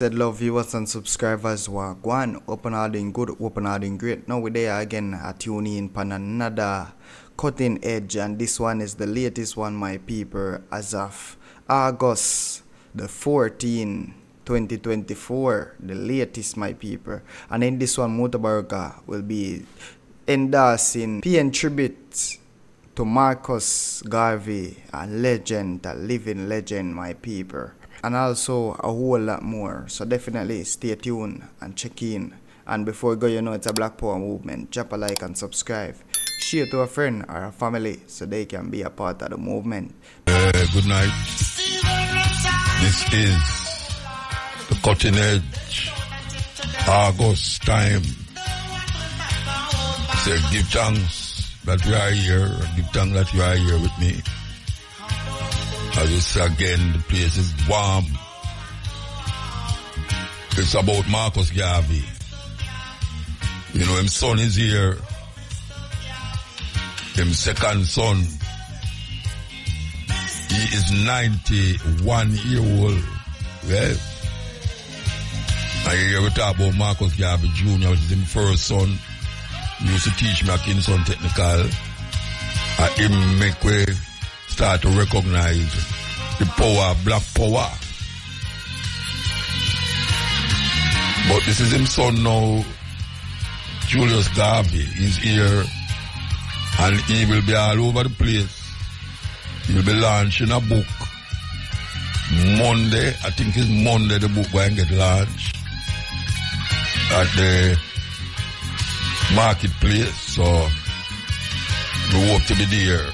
Said love viewers and subscribers were gone, open all doing good, open all doing great. Now we're there again at tuning in for another cutting edge, and this one is the latest one, my people, as of August the 14th 2024, the latest, my people. And in this one, Mutabaruka will be endorsing paying tribute to Marcus Garvey, a legend, a living legend, my people. And also a whole lot more, so definitely stay tuned and check in. And before you go, you know it's a Black Power Movement. Drop a like and subscribe, share to a friend or a family so they can be a part of the movement. Good night. This is the cutting edge August time. So give thanks that you are here, give thanks that you are here with me. As it's again, the place is warm. It's about Marcus Garvey. You know, his son is here. His second son. He is 91 year old. Yes. And here we talk about Marcus Garvey Jr., which is his first son. He used to teach me at Kingston Technical. And him make way. Start to recognize the power of Black Power. But this is his son now, Julius Garvey. He's here and he will be all over the place. He will be launching a book. Monday, I think it's Monday the book going to get launched at the marketplace. So we hope to be there.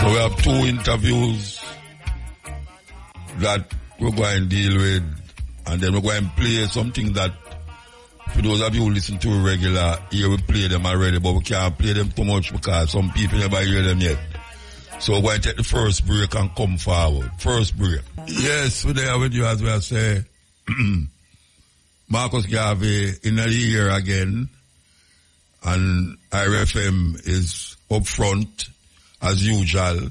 So we have two interviews that we're going to deal with, and then we're going to play something that, for those of you who listen to regular, here we play them already, but we can't play them too much because some people never hear them yet. So we're going to take the first break and come forward. First break. Yes, we're there with you, as well say. Marcus Garvey in the year again, and IRFM is up front. As usual,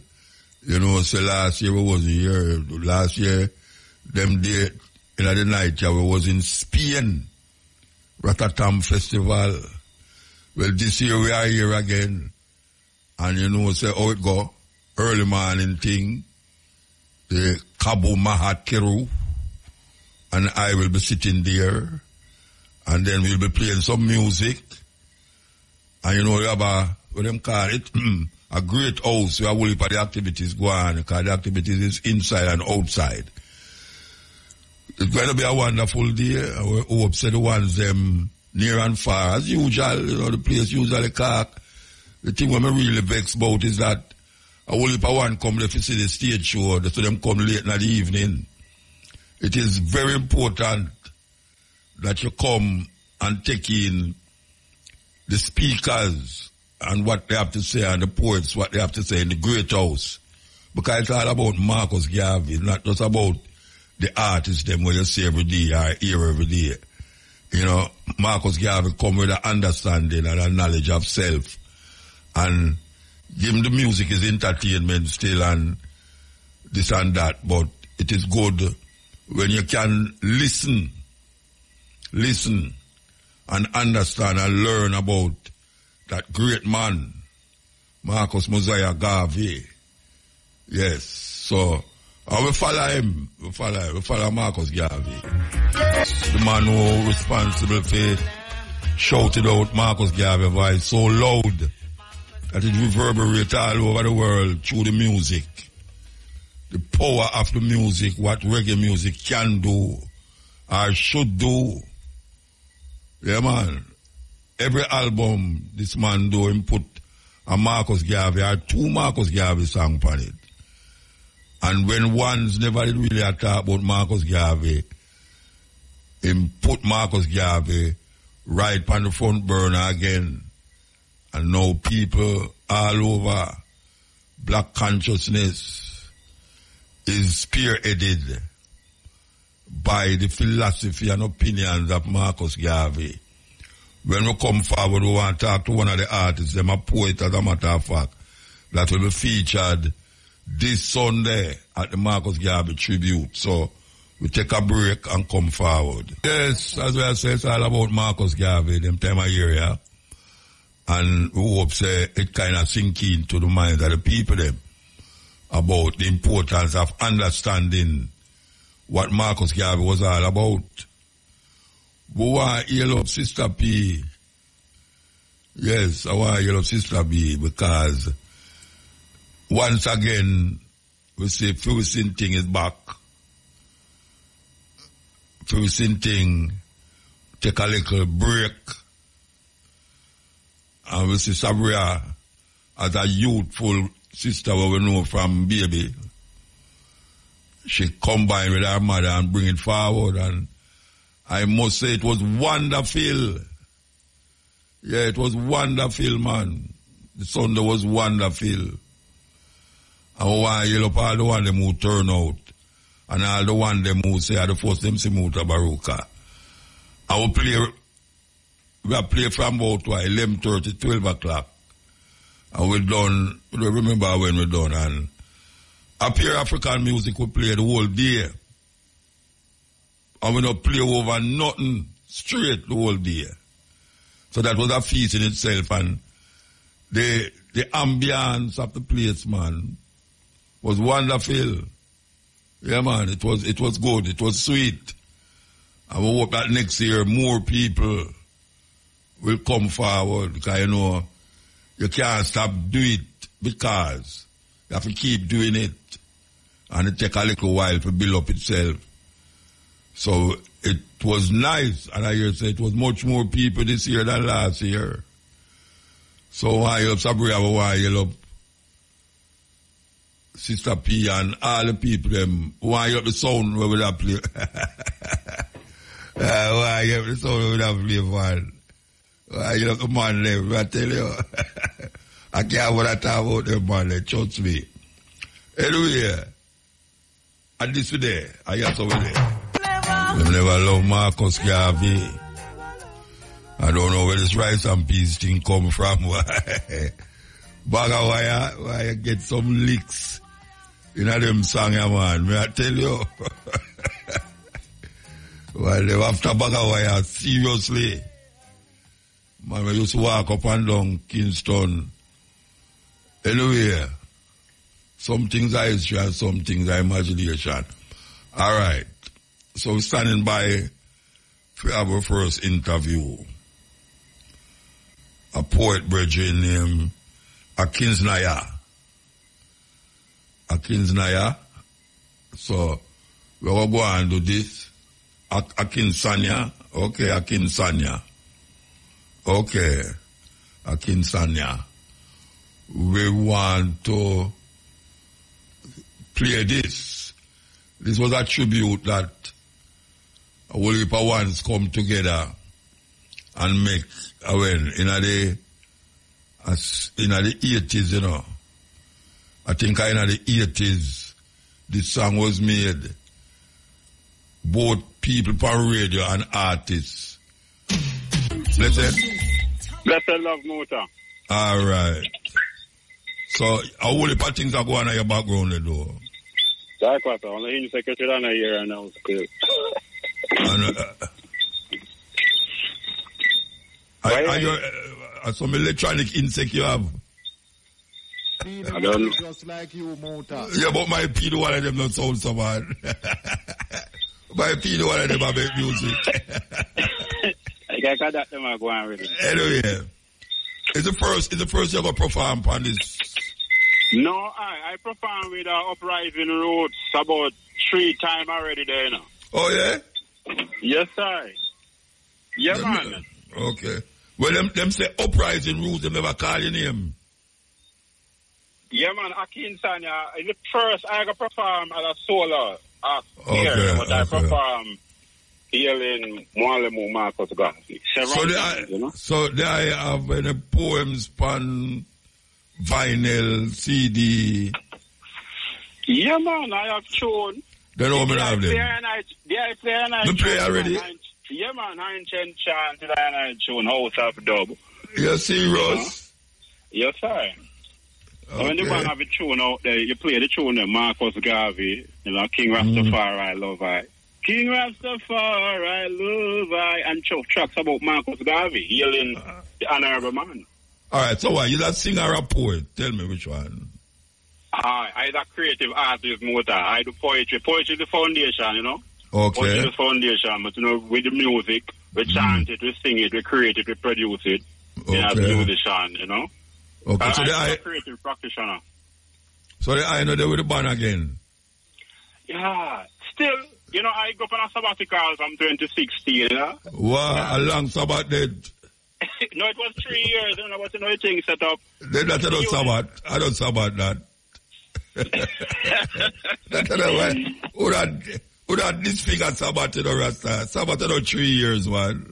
you know, so last year we was here. Last year, them day, in the night, yeah, we was in Spain, Rotterdam Festival. Well, this year we are here again. And you know, so how it go, early morning thing, the Cabo Mahat Keru, and I will be sitting there, and then we'll be playing some music. And you know, we have a, what them call it? A great house where all the activities go on, because the activities is inside and outside. It's going to be a wonderful day. We hope the ones near and far, as usual, you know, the place usually cock. The thing I'm really vexed about is that a whole heap of one come to see the stage show, so them come late in the evening. It is very important that you come and take in the speakers and what they have to say, and the poets, what they have to say in the great house. Because it's all about Marcus Garvey, not just about the artists them where you see every day or hear every day. You know, Marcus Garvey come with an understanding and a knowledge of self. And give him the music is entertainment still and this and that, but it is good when you can listen and understand and learn about that great man, Marcus Mosiah Garvey. Yes, so we follow him. We follow Marcus Garvey. The man who responsible for shouted out Marcus Garvey voice so loud that it reverberates all over the world through the music. The power of the music, what reggae music can do or should do. Yeah, man. Every album this man do, him put a Marcus Garvey or two Marcus Garvey songs on it. And when one's never did really talk about Marcus Garvey, him put Marcus Garvey right on the front burner again. And now people all over, black consciousness is spearheaded by the philosophy and opinions of Marcus Garvey. When we come forward, we want to talk to one of the artists, them a poet as a matter of fact, that will be featured this Sunday at the Marcus Garvey Tribute. So We take a break and come forward. Yes, as I say, it's all about Marcus Garvey, them time of year, yeah? And we hope say it kind of sink into the minds of the people them about the importance of understanding what Marcus Garvey was all about. We want to heal up Sister P. Yes, I want to heal up Sister B, because once again, we see Feel Sing Ting is back. Feel Sing Ting take a little break. And we see Sabria as a youthful sister what we know from baby. She combined with her mother and bring it forward. And I must say it was wonderful. Yeah, it was wonderful, man. The Sunday was wonderful. And we want to yell up all the one them who turn out. And all the one them who say, the first them see Mutabaruka. And we play from about 11:30, 12 o'clock. And we done, we remember when we done. And up here African music we play the whole day. And we don't play over nothing straight the whole day. So that was a feast in itself, and the ambience of the place, man, was wonderful. Yeah, man, it was good, it was sweet. And we hope that next year more people will come forward, because you know, you can't stop doing it, because you have to keep doing it. And it take a little while to build up itself. So it was nice, and I hear say it was much more people this year than last year. So I hope Sabria will wild up Sister P and all the people them wild up the sound where we have play. Wild up the sound where we have play one. Wild up the man them, I tell you. I can't want to talk about them man them, trust me. Anyway, and this today, I guess over there. They never love Marcus Garvey. I don't know where this rice and peas thing come from. Baga why you get some licks in them song, man. May I tell you? Well, they were after Baga wire, seriously. Man, we used to walk up and down Kingston. Anyway, some things are history and some things are imagination. All right. So standing by for our first interview. A poet brethren named Akinsanya. So we will go and do this. Akinsanya. Okay, Akinsanya. Okay. Akinsanya. We want to play this. This was a tribute that a whole heap of ones come together and make, in the 80s, you know. I think in the 80s, this song was made. Both people from radio and artists. Blessed love, Muta. All right. So, a whole heap of things are going on in your background, though. That's what I'm saying. Secretary, I'm here and now. And, are you some electronic insect you have? I don't know. Just like you, Mota. Yeah, but my P, one of them not sound so bad. My P, one of them have make music. I got that them are going with it. Anyway, is the first you ever perform on this? No, I perform with Uprising Roots about 3 times already there, you know. Oh yeah. Yes, sir. Yeah, them, man. Okay. Well, them say Uprising Rules, they never call your name. Yeah, man. Akinsanya is the first I got perform at a solo act here, okay, but okay. I perform here in Mwalemu Marcus Garvey. So there I have the poems pan vinyl CD. Yeah, man. I have shown. They don't want me to have them. I play and I play already. Yeah, man, I enchant chant and I tune House of Dub. You serious? Yes, sir. Okay. When the man have a tune out there, you play the tune, Marcus Garvey, you know, King Rastafari, I love I. King Rastafari, love I, and tracks about Marcus Garvey, healing the honorable man. All right, so what? You that singer or a poet? Tell me which one. I'm a creative artist, Mota. I do poetry. Poetry is the foundation, you know. Okay. Poetry is the foundation, but you know, with the music, we chant it, we sing it, we create it, we produce it. Okay. Yeah, as a musician, you know. Okay, so I'm a creative practitioner. So the I know they were the band again. Yeah, still. You know, I go up on a sabbatical from 2016, you know? Wow, yeah. A long sabbat did. No, it was 3 years, you know, but you know, thing set up. Then that's not sabbat. I don't sabbat that. That's the one. Who that this figure sabbat, you know, Rasta? Sabbat, you know, 3 years, man.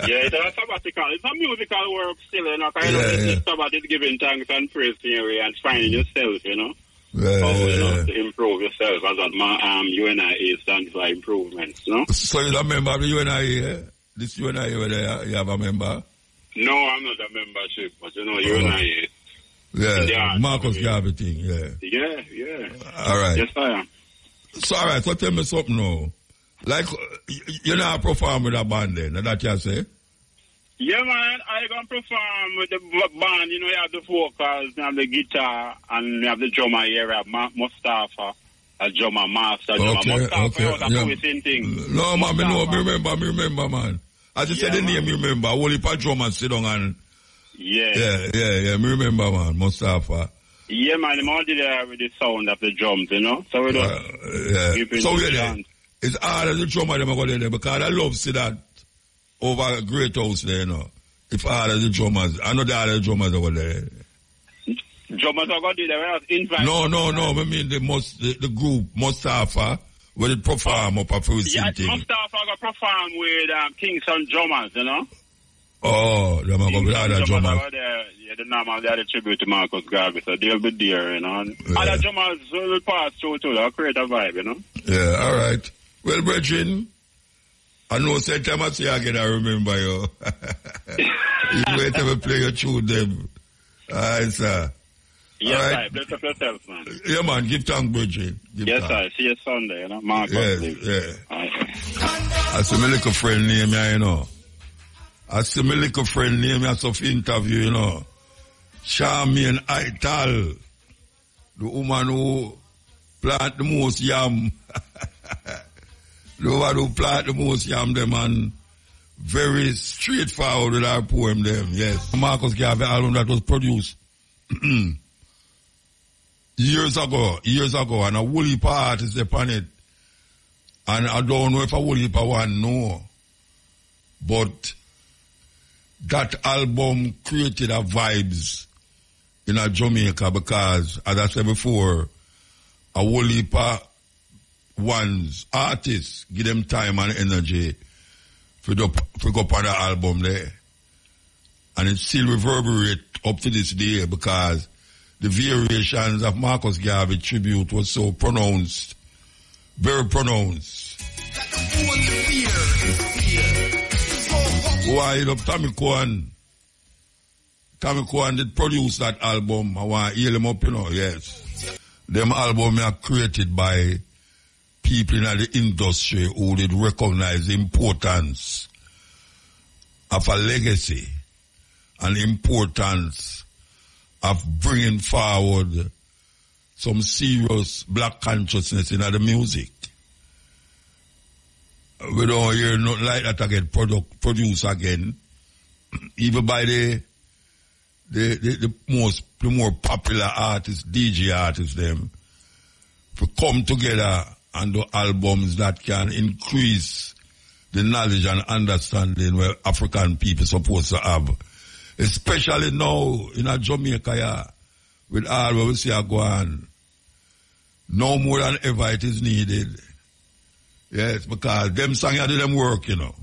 Yeah, it's a sabbatical. It's a musical work still, you know, because you know, this sabbat is giving thanks and praise, you know, and finding yourself, you know? Know, to improve yourself as UNIA stands for improvements, no? So you're a member of the UNIA? This UNIA, whether you have a member? No, I'm not a membership, but you know, UNIA. Yeah, Marcus Garvey thing, yeah. Yeah, yeah. All right. Yes, I am. So, all right, so tell me something now. Like, you know, I perform with a band then, that you say? Yeah, man, I can perform with the band. You know, you have the vocals, you have the guitar, and you have the drummer here, Mustafa, a drummer master. Mustafa was a Feel Sing Ting. No, man, me remember, man. I just said the name, you remember. Only for drummer sit down and... Yeah, me remember, man, Mustafa. Yeah, man, I'm all there with the sound of the drums, you know? So we don't... So it's hard as the drummer, them go there, because I love see that. Over a great house there, you know. If all of the drummers, I know the other drummers over there. Drummers are going to do the No. I mean the group, Mustafa, where they perform up a few things. Mustafa going to perform with Kingston Drummers, you know. Oh, they're going to be other drummers. Yeah, the normal, they are the tribute to Marcus Garvey, so they'll be there, you know. Yeah. Other drummers will pass through too, they'll create a vibe, you know. Yeah, all right. Well, brethren, I know St. Thomas here again, I remember you. You ain't ever play your tune, them. Alright, sir. Yes, all right. Sir. Bless up yourself, man. Yeah, man. Give thanks, Bridget. Yes, sir. See you Sunday, you know. Mark yeah. Right. I see my little friend name here, you know. I saw an interview, you know. Charmaine I-tal. The woman who plant the most yam. The one who plant the most yam them and very straightforward with our poem them, yes. Marcus Garvey album that was produced years ago, and a whole heap of artists upon it. And I don't know if a whole heap of one know, but that album created a vibes in a Jamaica because, as I said before, a whole heap of one's artists give them time and energy for the pick up on the album there, and it still reverberates up to this day because the variations of Marcus Garvey tribute was so pronounced, very pronounced. Why you know Tommy Cohen did produce that album. I want to heal him up, you know. Yes, them album are created by people in the industry who did recognize the importance of a legacy and the importance of bringing forward some serious black consciousness in the music. We don't hear nothing like that again, produced again, even by the more popular artists, DJ artists, them, to come together and the albums that can increase the knowledge and understanding where African people supposed to have. Especially now in a Jamaica, yeah, with all what we see are going. Now more than ever it is needed. Yes, because them songs do them work, you know.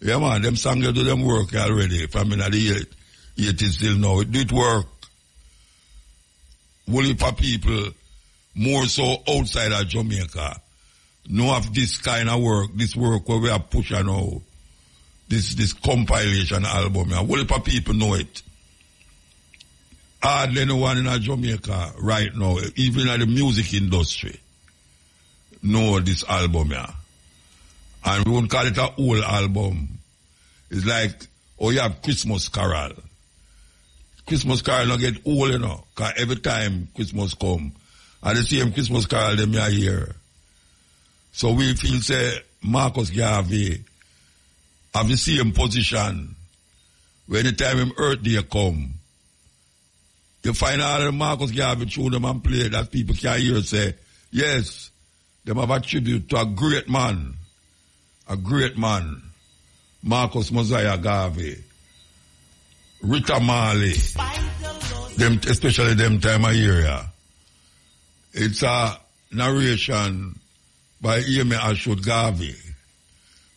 Yeah, man, them songs do them work already. From in the 80s till now, it did work. Woolly for people, more so outside of Jamaica, know of this kind of work, this work where we are pushing out, this compilation album. A whole lot of people know it. Hardly anyone in Jamaica right now, even in the music industry, know this album, yeah. And we won't call it an old album. It's like, oh, you have Christmas Carol. Christmas Carol don't get old, you know, because every time Christmas come, and the same Christmas Carol them are here. So we feel, say, Marcus Garvey have the same position. When the time him Earth Day come, you find all the Marcus Garvey through them and play that people can hear say, yes, them have a tribute to a great man, Marcus Mosiah Garvey, Rita Marley, them, especially them time of year. Yeah. It's a narration by Amy Ashwood Garvey.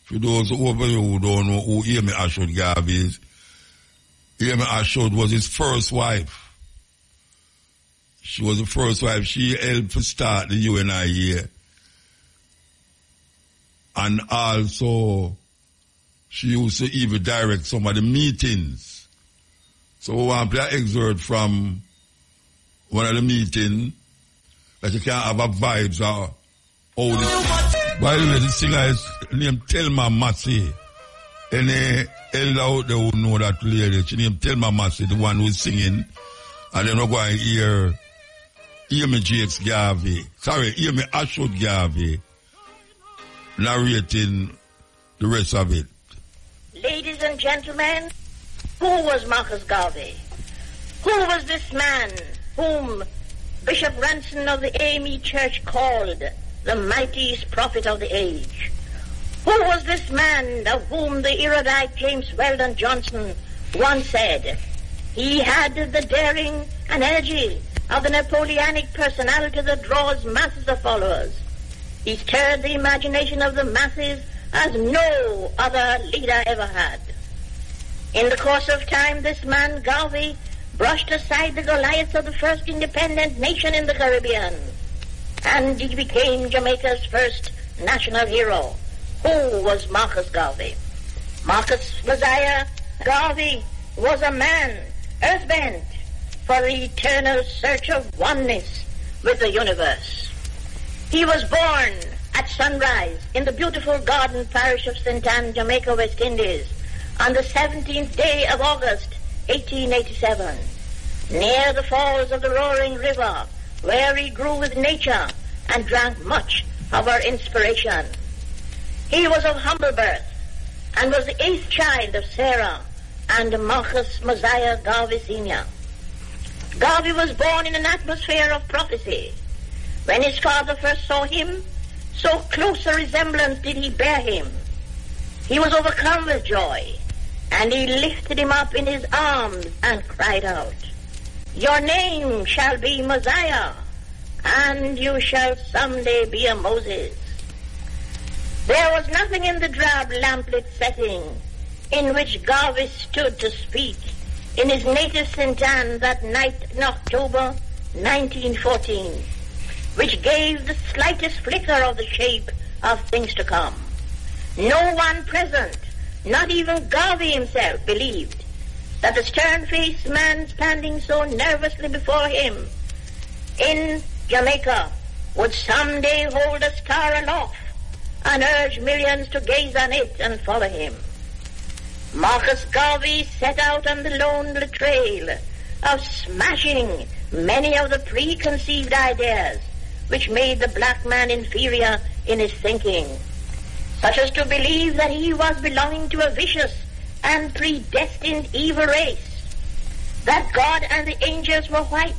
For those over you who don't know who Amy Ashwood Garvey is, Amy Ashwood was his first wife. She was the first wife. She helped to start the UNI here. And also, she used to even direct some of the meetings. So we want to play an excerpt from one of the meetings that you can have a vibes or all this. By the way, the singer is named Telma Massey. Any elder out there who know that lady, she named Telma Massey, the one who's singing. And then we're going to hear Amy Jakes Garvey, sorry, Amy Ashwood Garvey narrating the rest of it. Ladies and gentlemen, who was Marcus Garvey? Who was this man whom Bishop Ranson of the Amy Church called the mightiest prophet of the age? Who was this man of whom the erudite James Weldon Johnson once said, he had the daring and energy of the Napoleonic personality that draws masses of followers. He stirred the imagination of the masses as no other leader ever had. In the course of time, this man, Garvey, brushed aside the Goliaths of the first independent nation in the Caribbean, and he became Jamaica's first national hero. Who was Marcus Garvey? Marcus Mosiah Garvey was a man earthbent for the eternal search of oneness with the universe. He was born at sunrise in the beautiful garden parish of St. Ann, Jamaica, West Indies, on the 17th day of August, 1887, near the falls of the Roaring River, where he grew with nature and drank much of her inspiration. He was of humble birth and was the eighth child of Sarah and Marcus Mosiah Garvey Sr. Garvey was born in an atmosphere of prophecy. When his father first saw him, so close a resemblance did he bear him. He was overcome with joy, and he lifted him up in his arms and cried out, "Your name shall be Mosiah, and you shall someday be a Moses." There was nothing in the drab lamplit setting in which Garvey stood to speak in his native St. Ann that night in October 1914, which gave the slightest flicker of the shape of things to come. No one present, not even Garvey himself, believed that the stern-faced man standing so nervously before him in Jamaica would someday hold a star aloft and urge millions to gaze on it and follow him. Marcus Garvey set out on the lonely trail of smashing many of the preconceived ideas which made the black man inferior in his thinking, such as to believe that he was belonging to a vicious and predestined evil race, that God and the angels were white,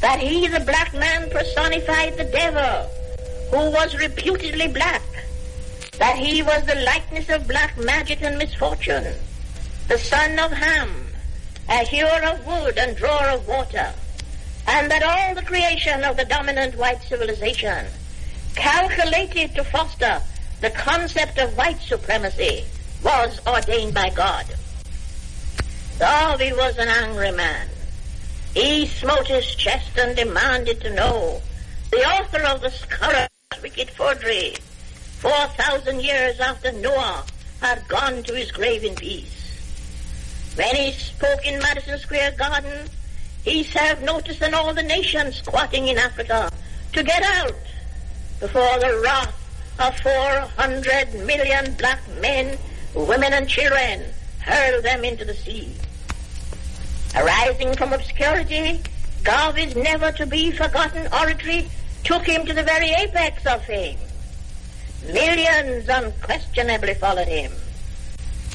that he, the black man, personified the devil, who was reputedly black, that he was the likeness of black magic and misfortune, the son of Ham, a hewer of wood and drawer of water, and that all the creation of the dominant white civilization, calculated to foster the concept of white supremacy, was ordained by God. Garvey was an angry man. He smote his chest and demanded to know the author of the scholar's wicked forgery, 4,000 years after Noah had gone to his grave in peace. When he spoke in Madison Square Garden, he served notice on all the nations squatting in Africa to get out, before the wrath of 400 million black men, women, and children, hurled them into the sea. Arising from obscurity, Garvey's never-to-be-forgotten oratory took him to the very apex of fame. Millions unquestionably followed him.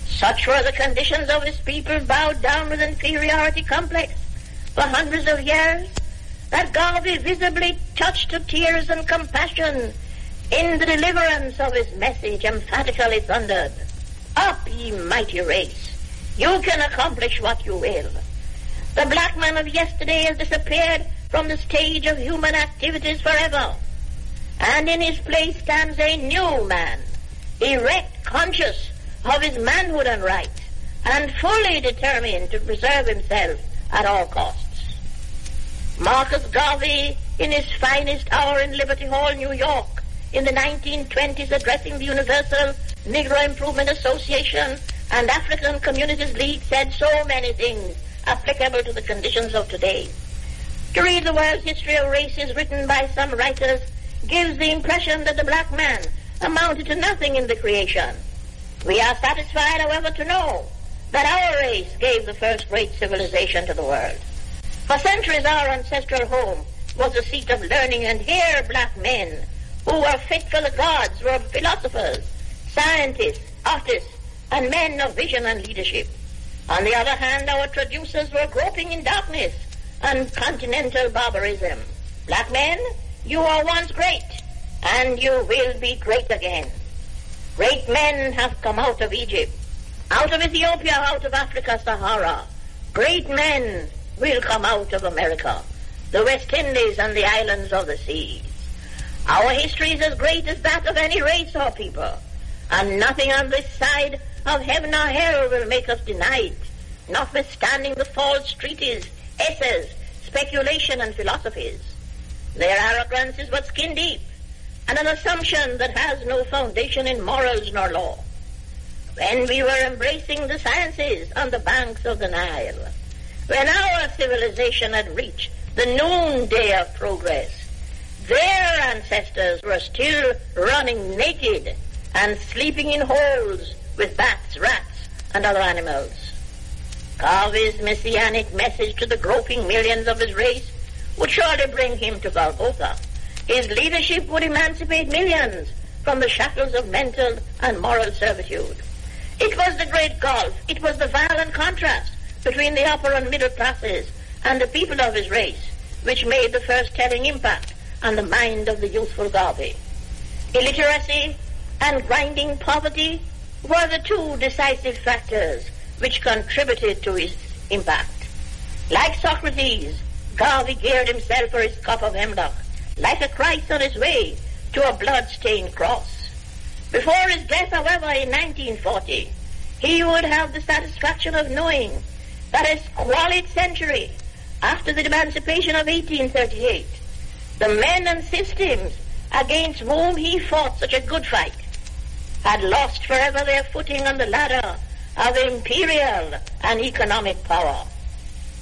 Such were the conditions of his people, bowed down with inferiority complex for hundreds of years, that Garvey visibly touched to tears and compassion in the deliverance of his message, emphatically thundered, "Up, ye mighty race, you can accomplish what you will. The black man of yesterday has disappeared from the stage of human activities forever, and in his place stands a new man, erect, conscious of his manhood and right, and fully determined to preserve himself at all costs." Marcus Garvey, in his finest hour in Liberty Hall, New York, in the 1920s, addressing the Universal Negro Improvement Association and African Communities League, said so many things applicable to the conditions of today. To read the world's history of races written by some writers gives the impression that the black man amounted to nothing in the creation. We are satisfied, however, to know that our race gave the first great civilization to the world. For centuries our ancestral home was the seat of learning, and here black men who were fit for the gods were philosophers, scientists, artists, and men of vision and leadership. On the other hand, our traducers were groping in darkness and continental barbarism. Black men, you were once great, and you will be great again. Great men have come out of Egypt, out of Ethiopia, out of Africa, Sahara. Great men will come out of America, the West Indies, and the islands of the seas. Our history is as great as that of any race or people, and nothing on this side of heaven or hell will make us deny it, notwithstanding the false treaties, essays, speculation, and philosophies. Their arrogance is but skin deep, and an assumption that has no foundation in morals nor law. When we were embracing the sciences on the banks of the Nile, when our civilization had reached the noonday of progress, their ancestors were still running naked and sleeping in holes with bats, rats, and other animals. Garvey's messianic message to the groping millions of his race would surely bring him to Golgotha. His leadership would emancipate millions from the shackles of mental and moral servitude. It was the great gulf, it was the violent contrast between the upper and middle classes and the people of his race, which made the first telling impact on the mind of the youthful Garvey. Illiteracy and grinding poverty were the two decisive factors which contributed to his impact. Like Socrates, Garvey geared himself for his cup of hemlock, like a Christ on his way to a blood-stained cross. Before his death, however, in 1940, he would have the satisfaction of knowing that a squalid century after the emancipation of 1838, the men and systems against whom he fought such a good fight had lost forever their footing on the ladder of imperial and economic power.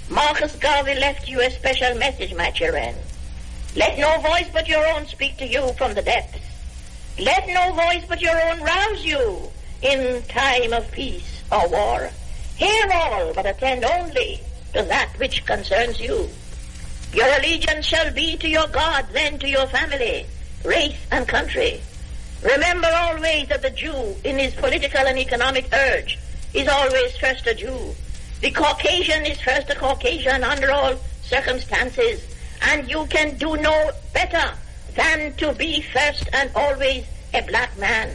Marcus Garvey left you a special message, my children. Let no voice but your own speak to you from the depths. Let no voice but your own rouse you in time of peace or war. Hear all, but attend only to that which concerns you. Your allegiance shall be to your God, then to your family, race, and country. Remember always that the Jew, in his political and economic urge, is always first a Jew. The Caucasian is first a Caucasian under all circumstances, and you can do no better than to be first and always a black man.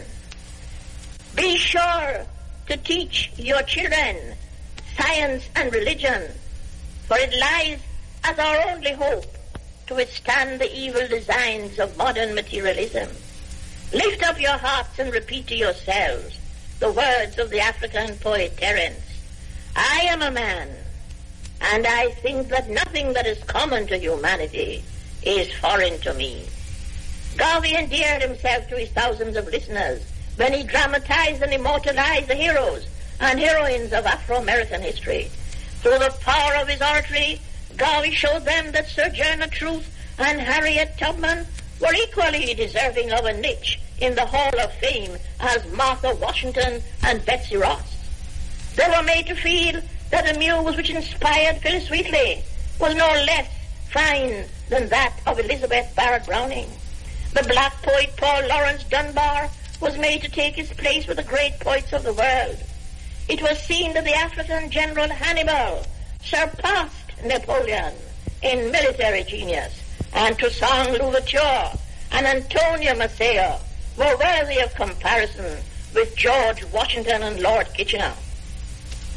Be sure to teach your children science and religion, for it lies as our only hope to withstand the evil designs of modern materialism. Lift up your hearts and repeat to yourselves the words of the African poet Terence. "I am a man, and I think that nothing that is common to humanity is foreign to me." Garvey endeared himself to his thousands of listeners when he dramatized and immortalized the heroes and heroines of Afro-American history. Through the power of his oratory, Garvey showed them that Sojourner Truth and Harriet Tubman were equally deserving of a niche in the Hall of Fame as Martha Washington and Betsy Ross. They were made to feel that the muse which inspired Phyllis Wheatley was no less fine than that of Elizabeth Barrett Browning. The black poet Paul Laurence Dunbar was made to take his place with the great poets of the world. It was seen that the African general Hannibal surpassed Napoleon in military genius, and Toussaint Louverture and Antonio Maceo were worthy of comparison with George Washington and Lord Kitchener.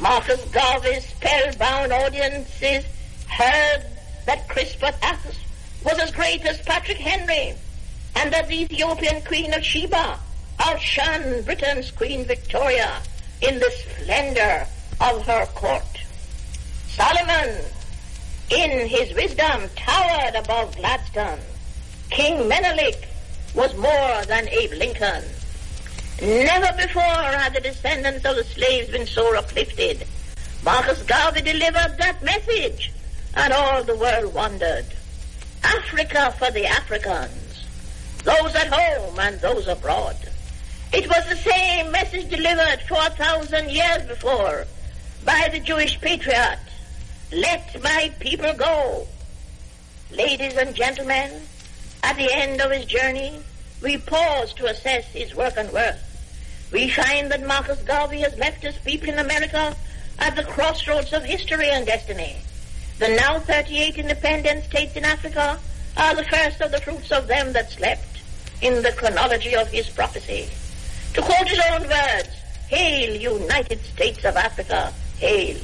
Marcus Garvey's spellbound audiences heard that Crispus Attucks was as great as Patrick Henry, and that the Ethiopian Queen of Sheba outshone Britain's Queen Victoria in the splendor of her court. Solomon, in his wisdom, towered above Gladstone. King Menelik was more than Abe Lincoln. Never before had the descendants of the slaves been so uplifted. Marcus Garvey delivered that message, and all the world wondered. Africa for the Africans, those at home and those abroad. It was the same message delivered 4,000 years before by the Jewish patriot, "Let my people go." Ladies and gentlemen, at the end of his journey, we pause to assess his work and worth. We find that Marcus Garvey has left his people in America at the crossroads of history and destiny. The now 38 independent states in Africa are the first of the fruits of them that slept in the chronology of his prophecy. To quote his own words, "Hail, United States of Africa, hail."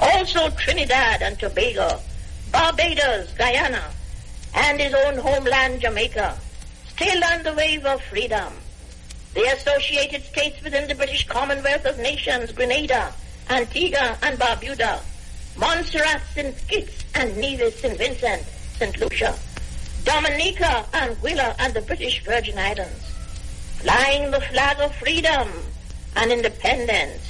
Also Trinidad and Tobago, Barbados, Guyana, and his own homeland Jamaica, still on the wave of freedom. The associated states within the British Commonwealth of Nations, Grenada, Antigua and Barbuda, Montserrat, St. Kitts and Nevis, St. Vincent, St. Lucia, Dominica, Anguilla and the British Virgin Islands, flying the flag of freedom and independence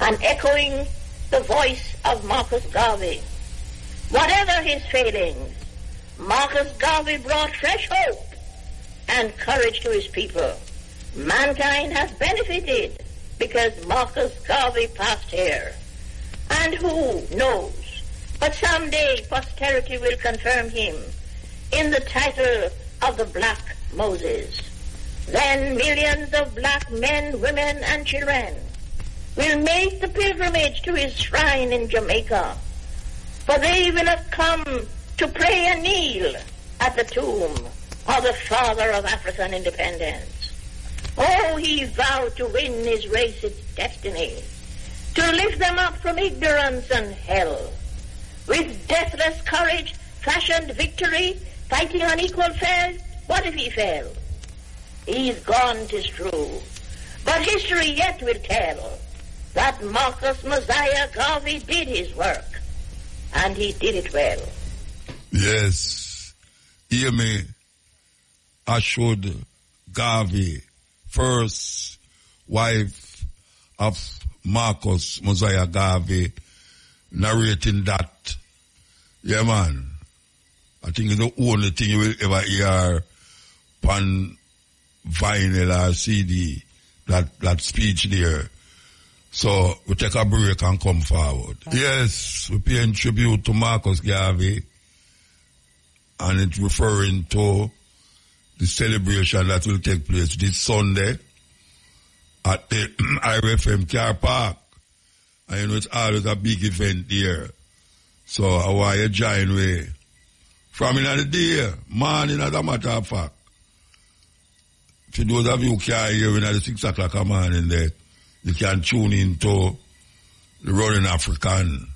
and echoing the voice of Marcus Garvey. Whatever his failings, Marcus Garvey brought fresh hope and courage to his people. Mankind has benefited because Marcus Garvey passed here. And who knows, but someday posterity will confirm him in the title of the Black Moses. Then millions of black men, women, and children will make the pilgrimage to his shrine in Jamaica, for they will have come to pray and kneel at the tomb of the father of African independence. Oh, he vowed to win his race its destiny, to lift them up from ignorance and hell. With deathless courage, fashioned victory, fighting on equal fare, what if he failed? He's gone, 'tis true, but history yet will tell that Marcus Mosiah Garvey did his work, and he did it well. Yes, Amy Ashwood Garvey, first wife of Marcus Mosiah Garvey, narrating that. Yeah, man. I think it's the only thing you will ever hear on vinyl or CD, that speech there. So we take a break and come forward. Okay. Yes, we're paying tribute to Marcus Garvey, and it's referring to the celebration that will take place this Sunday at the IRFM Car Park. And you know, it's always a big event there. So I want you to join me. From another day, morning as a matter of fact. For those of you who can't hear at 6 o'clock in the morning there, you can tune into the Roaring African,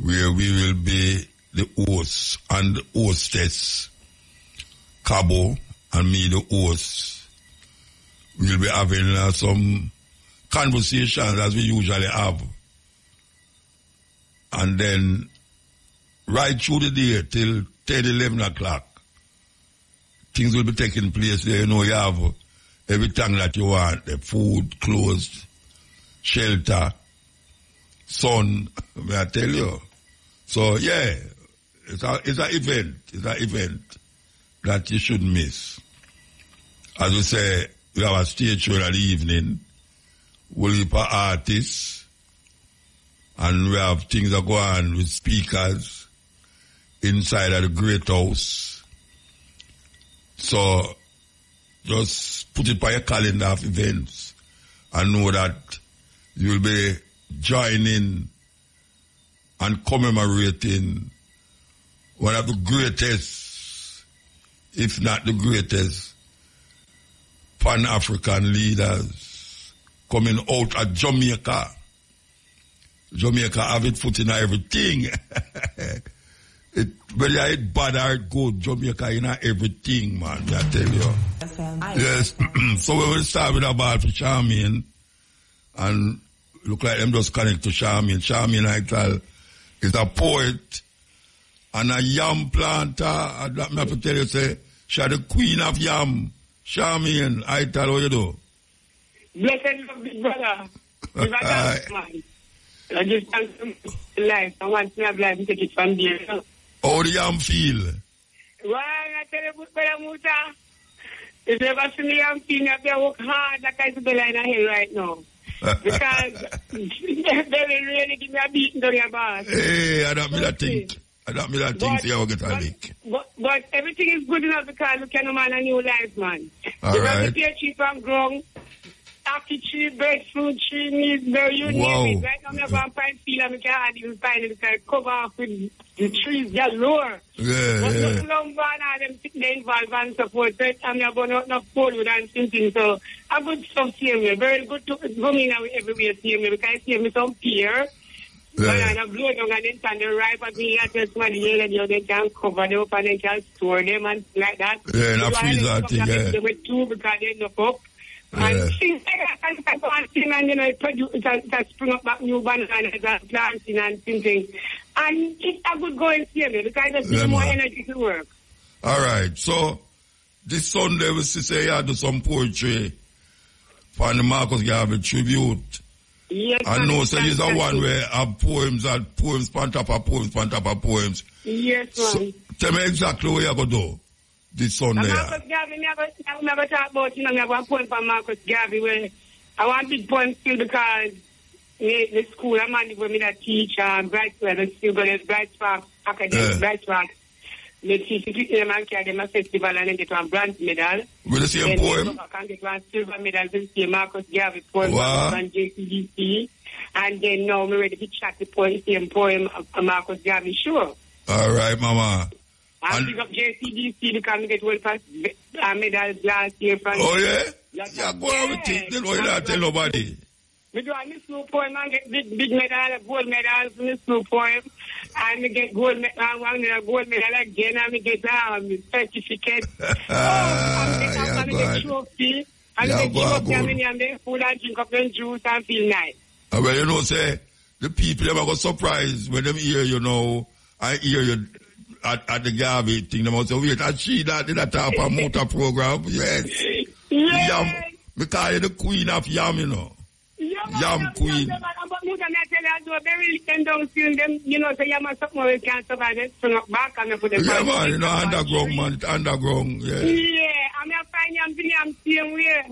where we will be the host and the hostess, Cabo, and me, the host. We'll be having some conversations as we usually have. And then, right through the day till 10, 11 o'clock, things will be taking place there. You know, you have everything that you want, the food, clothes, shelter, sun, may I tell you. So, yeah, it's an event. that you shouldn't miss. As we say, we have a stage show that evening. We'll keep our artists, and we have things that go on with speakers inside of the Great House. So just put it by your calendar of events and know that you'll be joining and commemorating one of the greatest, if not the greatest, Pan-African leaders coming out of Jamaica. Jamaica have it foot in everything. Whether it bad or good, Jamaica in everything, man, I tell you. Yes, so we will start with a ball for Charmaine, and look like them just connect to Charmaine. Charmaine I-tal is a poet and a yam planter. I have to tell you, say, she's the queen of yam. Charmaine I-tal, how you do? Blessed love, big brother. I just thank him for life. I want to have life and take it from there. How do you feel? Well, I tell you, good brother Muta. If you ever see me, I'm feeling I have to work hard like I do the line ahead right now. Because they will really give me a beating down your boss. Hey, I don't mean that thing. I don't mean that thing, so you will get a lick. But everything is good enough because we can man a new life, man. All right. You have to cheap and grown. After tree, breadfruit, tree, meat, there you name it. Right now, I'm going to find field and I can hardly even find it because I cover off with the trees galore. Yeah, but yeah. But long barn and them involved and support. Right now, I'm going to open up food and something. So, a good stuff here. Very good to come in everywhere here because I see me some peer. Yeah. But I blow down and then turn the ripe at me. I just want to hear that they can cover them up and they can store them and like that. Yeah, and I freeze that thing, yeah. They were two because they knock up. Yeah. And things like that, I sing and, you know, it produces, I spring up back new bananas and planting and things. And it's a good going here, because I just need more energy to work. All right, so this Sunday we say I do some poetry for the Marcus Garvey tribute. Yes, I know, so this is a one where I have poems and poems, pan top of poems, pan top of poems. Yes, ma'am. So, tell me exactly what you're going to do. This Sunday. Marcus Garvey, never talk about, you know, I want poem for Marcus Garvey. Where I want big poem still because the school, I'm on the women that teach, Brightspark, the school, Brightspark, academic Brightspark. They teach them and carry them a festival and then get one bronze medal. With the same poem? I can get one silver medal with the Marcus Garvey poem from JCDC. And then now we're ready to chat the same poem of Marcus Garvey, sure. All right, Mama. I pick up JCDC to come get one past medal last year. Oh, yeah? Yeah, go on with it. They don't tell nobody. We do a slow poem and get big medal, gold medal from the slow poem. And we get gold medal again and we get certificate. And we get trophy. And we get trophy and then food and drink up them juice and feel nice. Well, you know, say, the people, they got surprised when they hear, you know, I hear you. At the Garvey thing, they must say, wait, I see that in the top of motor program. Yes. Yes. Yam. We call you the queen of yam, you know. Yam queen. But Muta, I tell you, I do a very little down film. You know, say yam and something we can't survive. They spring up back and they put them back. Yeah, man, you know, underground, man. Underground, yeah. Yeah, I'm going to find yam, I'm seeing where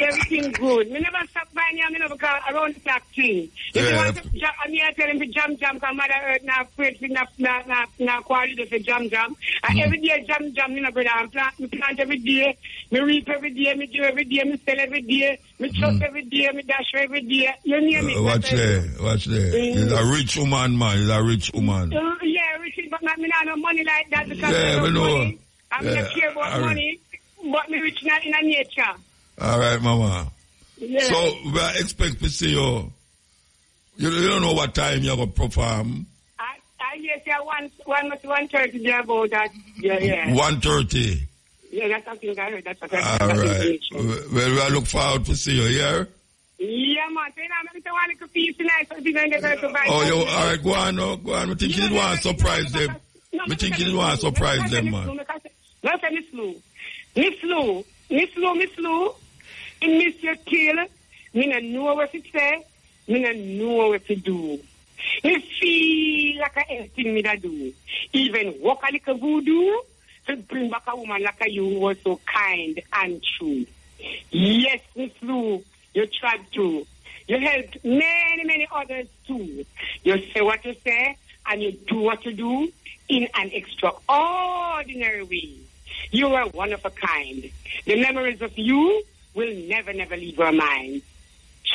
everything good. We never stop buying yam, you know, because around the clock thing. If you want to jump, I'm here to tell him to jump, because Mother Earth not afraid to not quarry to say jump. And every day, jump, you know, brother, I plant every day. Me reap every day, me do every day, me sell every day, me trust every day, me dash every day. You name it. Watch there. He's a rich woman, man. He's a rich woman. Yeah, rich, but I mean, I have no money like that because I don't money. I mean, I care about money, but me rich not in nature. All right, Mama. Yeah. So, I expect to see you. You don't know what time you're going to perform. Yes, 1:30 there about that. Yeah. 1:30. Yeah, that's something I heard. That's what I heard. All right. Well, I look forward to see you here. Yeah, man. So, I'm going to want to piece tonight. So, you're going to get to buy. Oh, yo, all right. Go on. I think you don't want to surprise them. I think you don't want to surprise them, man. Don't say Miss Lou. In Miss Your Kill, me not know what to say. Me not know what to do. Me feel like everything me that do. Even walk a little voodoo. to bring back a woman like you who was so kind and true. Yes, you flew, you tried to. You helped many, many others too. You say what you say and you do what you do in an extraordinary way. You are one of a kind. The memories of you will never, never leave our minds.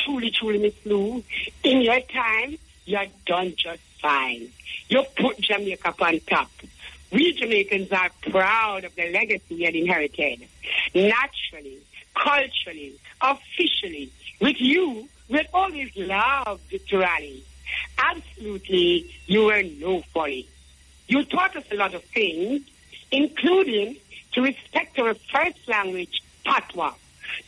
Truly, truly, Miss Lou, in your time, you are done just fine. You put Jamaica on top. We Jamaicans are proud of the legacy we had inherited. Naturally, culturally, officially, with you, we had always loved to rally. Absolutely, you were no folly. You taught us a lot of things, including to respect our first language, Patois,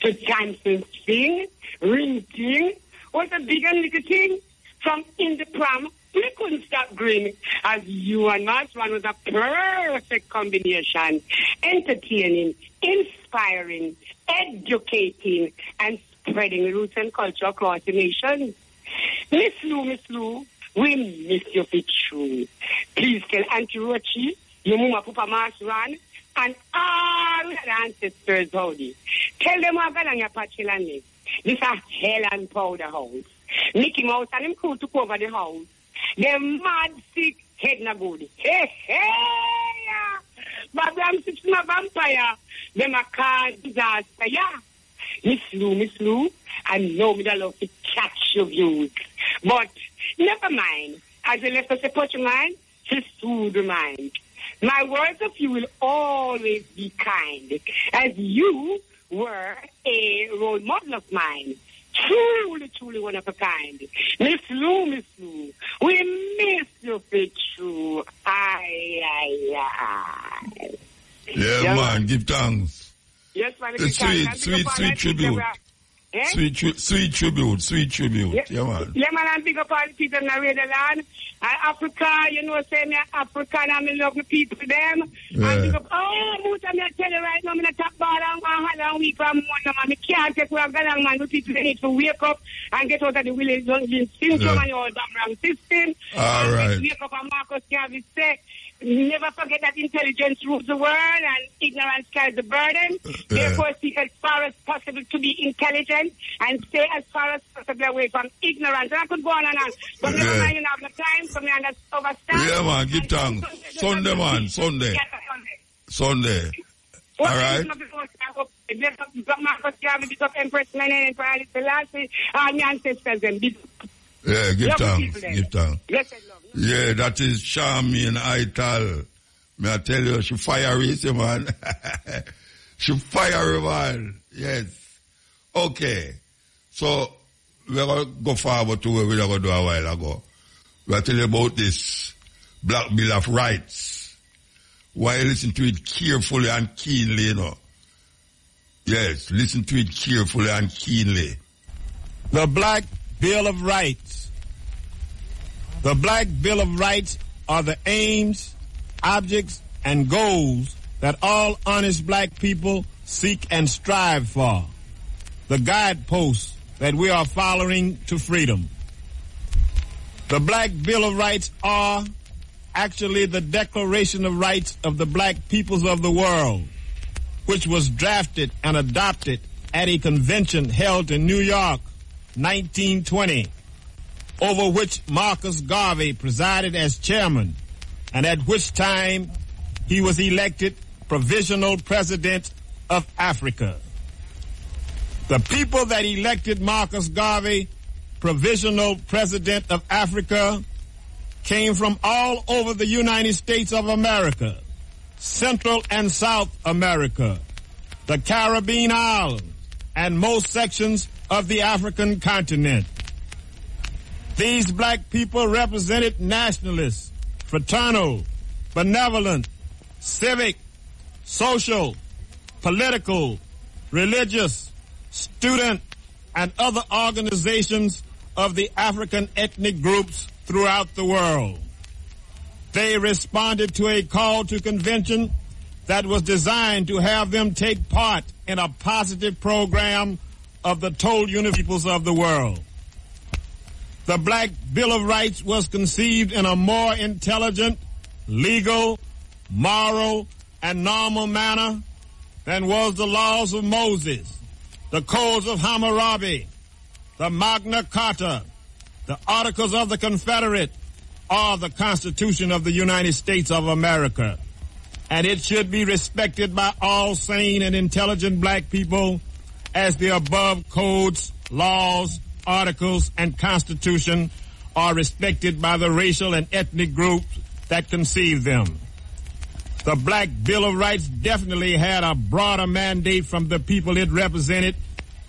to dance and sing, ring ting, was a big and little thing. From in the pram, we couldn't stop grinning, as you and Maswan was a perfect combination, entertaining, inspiring, educating, and spreading roots and culture across the nation. Miss Lou, we miss you for true. Please tell Auntie Rochi, your mama, Papa Maswan, and all her ancestors, howdy. Tell them what Galanya Pachilani. This is hell and powder house. Mickey Mouse and him crew took over the house. They're mad, sick, head na good. Hey, hey, yeah. But I'm such a vampire. They're a car disaster, yeah. Miss Lou, I know me that love to catch your views. But never mind. As you left us a porch of mine, just soothe the mind. My words of you will always be kind, as you were a role model of mine. Truly, truly one of a kind. Miss Lou, we miss you for true. Aye. Yeah, man, give thanks. Yes, man. Sweet tribute. Eh? Sweet tribute. Yeah, man. Yeah, man, I'm big up all the people in the radio land. Africa, you know, say me Africa, and I'm in love with people them. Yeah. I'm big up, I'm going to tell you right now, I'm going to talk about how long we come on, I can't take what I'm going man, with people need to wake up and get out of the village syndrome and your damn wrong system. All right. Wake up and Marcus Garvey say, never forget that intelligence rules the world and ignorance carries the burden. Therefore, seek as far as possible to be intelligent and stay as far as possible away from ignorance. And I could go on. But never mind, you don't have the time for me and that's overstand. Yeah, man, give thanks. Sunday. Sunday. All right. Yeah, give thanks. Yeah, that is Charmaine I-tal. May I tell you, she fiery, man. She fiery, man. Yes. Okay. So, we're going to go forward to where we were going to do a while ago. We're telling you about this Black Bill of Rights. Why listen to it carefully and keenly, you know? Yes, listen to it carefully and keenly. The Black Bill of Rights. The Black Bill of Rights are the aims, objects, and goals that all honest black people seek and strive for. The guideposts that we are following to freedom. The Black Bill of Rights are actually the Declaration of Rights of the Black Peoples of the World, which was drafted and adopted at a convention held in New York, 1920. Over which Marcus Garvey presided as chairman, and at which time he was elected provisional president of Africa. The people that elected Marcus Garvey provisional president of Africa came from all over the United States of America, Central and South America, the Caribbean Islands, and most sections of the African continent. These black people represented nationalist, fraternal, benevolent, civic, social, political, religious, student, and other organizations of the African ethnic groups throughout the world. They responded to a call to convention that was designed to have them take part in a positive program of the total united peoples of the world. The Black Bill of Rights was conceived in a more intelligent, legal, moral, and normal manner than was the laws of Moses, the codes of Hammurabi, the Magna Carta, the Articles of the Confederate, or the Constitution of the United States of America. And it should be respected by all sane and intelligent black people as the above codes, laws, articles, and Constitution are respected by the racial and ethnic groups that conceived them. The Black Bill of Rights definitely had a broader mandate from the people it represented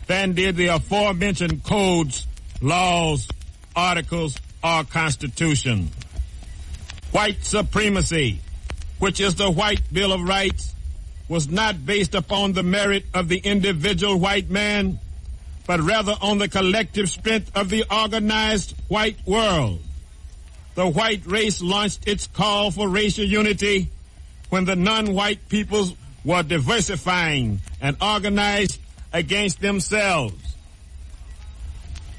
than did the aforementioned codes, laws, articles, or Constitution. White supremacy, which is the White Bill of Rights, was not based upon the merit of the individual white man, but rather on the collective strength of the organized white world. The white race launched its call for racial unity when the non-white peoples were diversifying and organized against themselves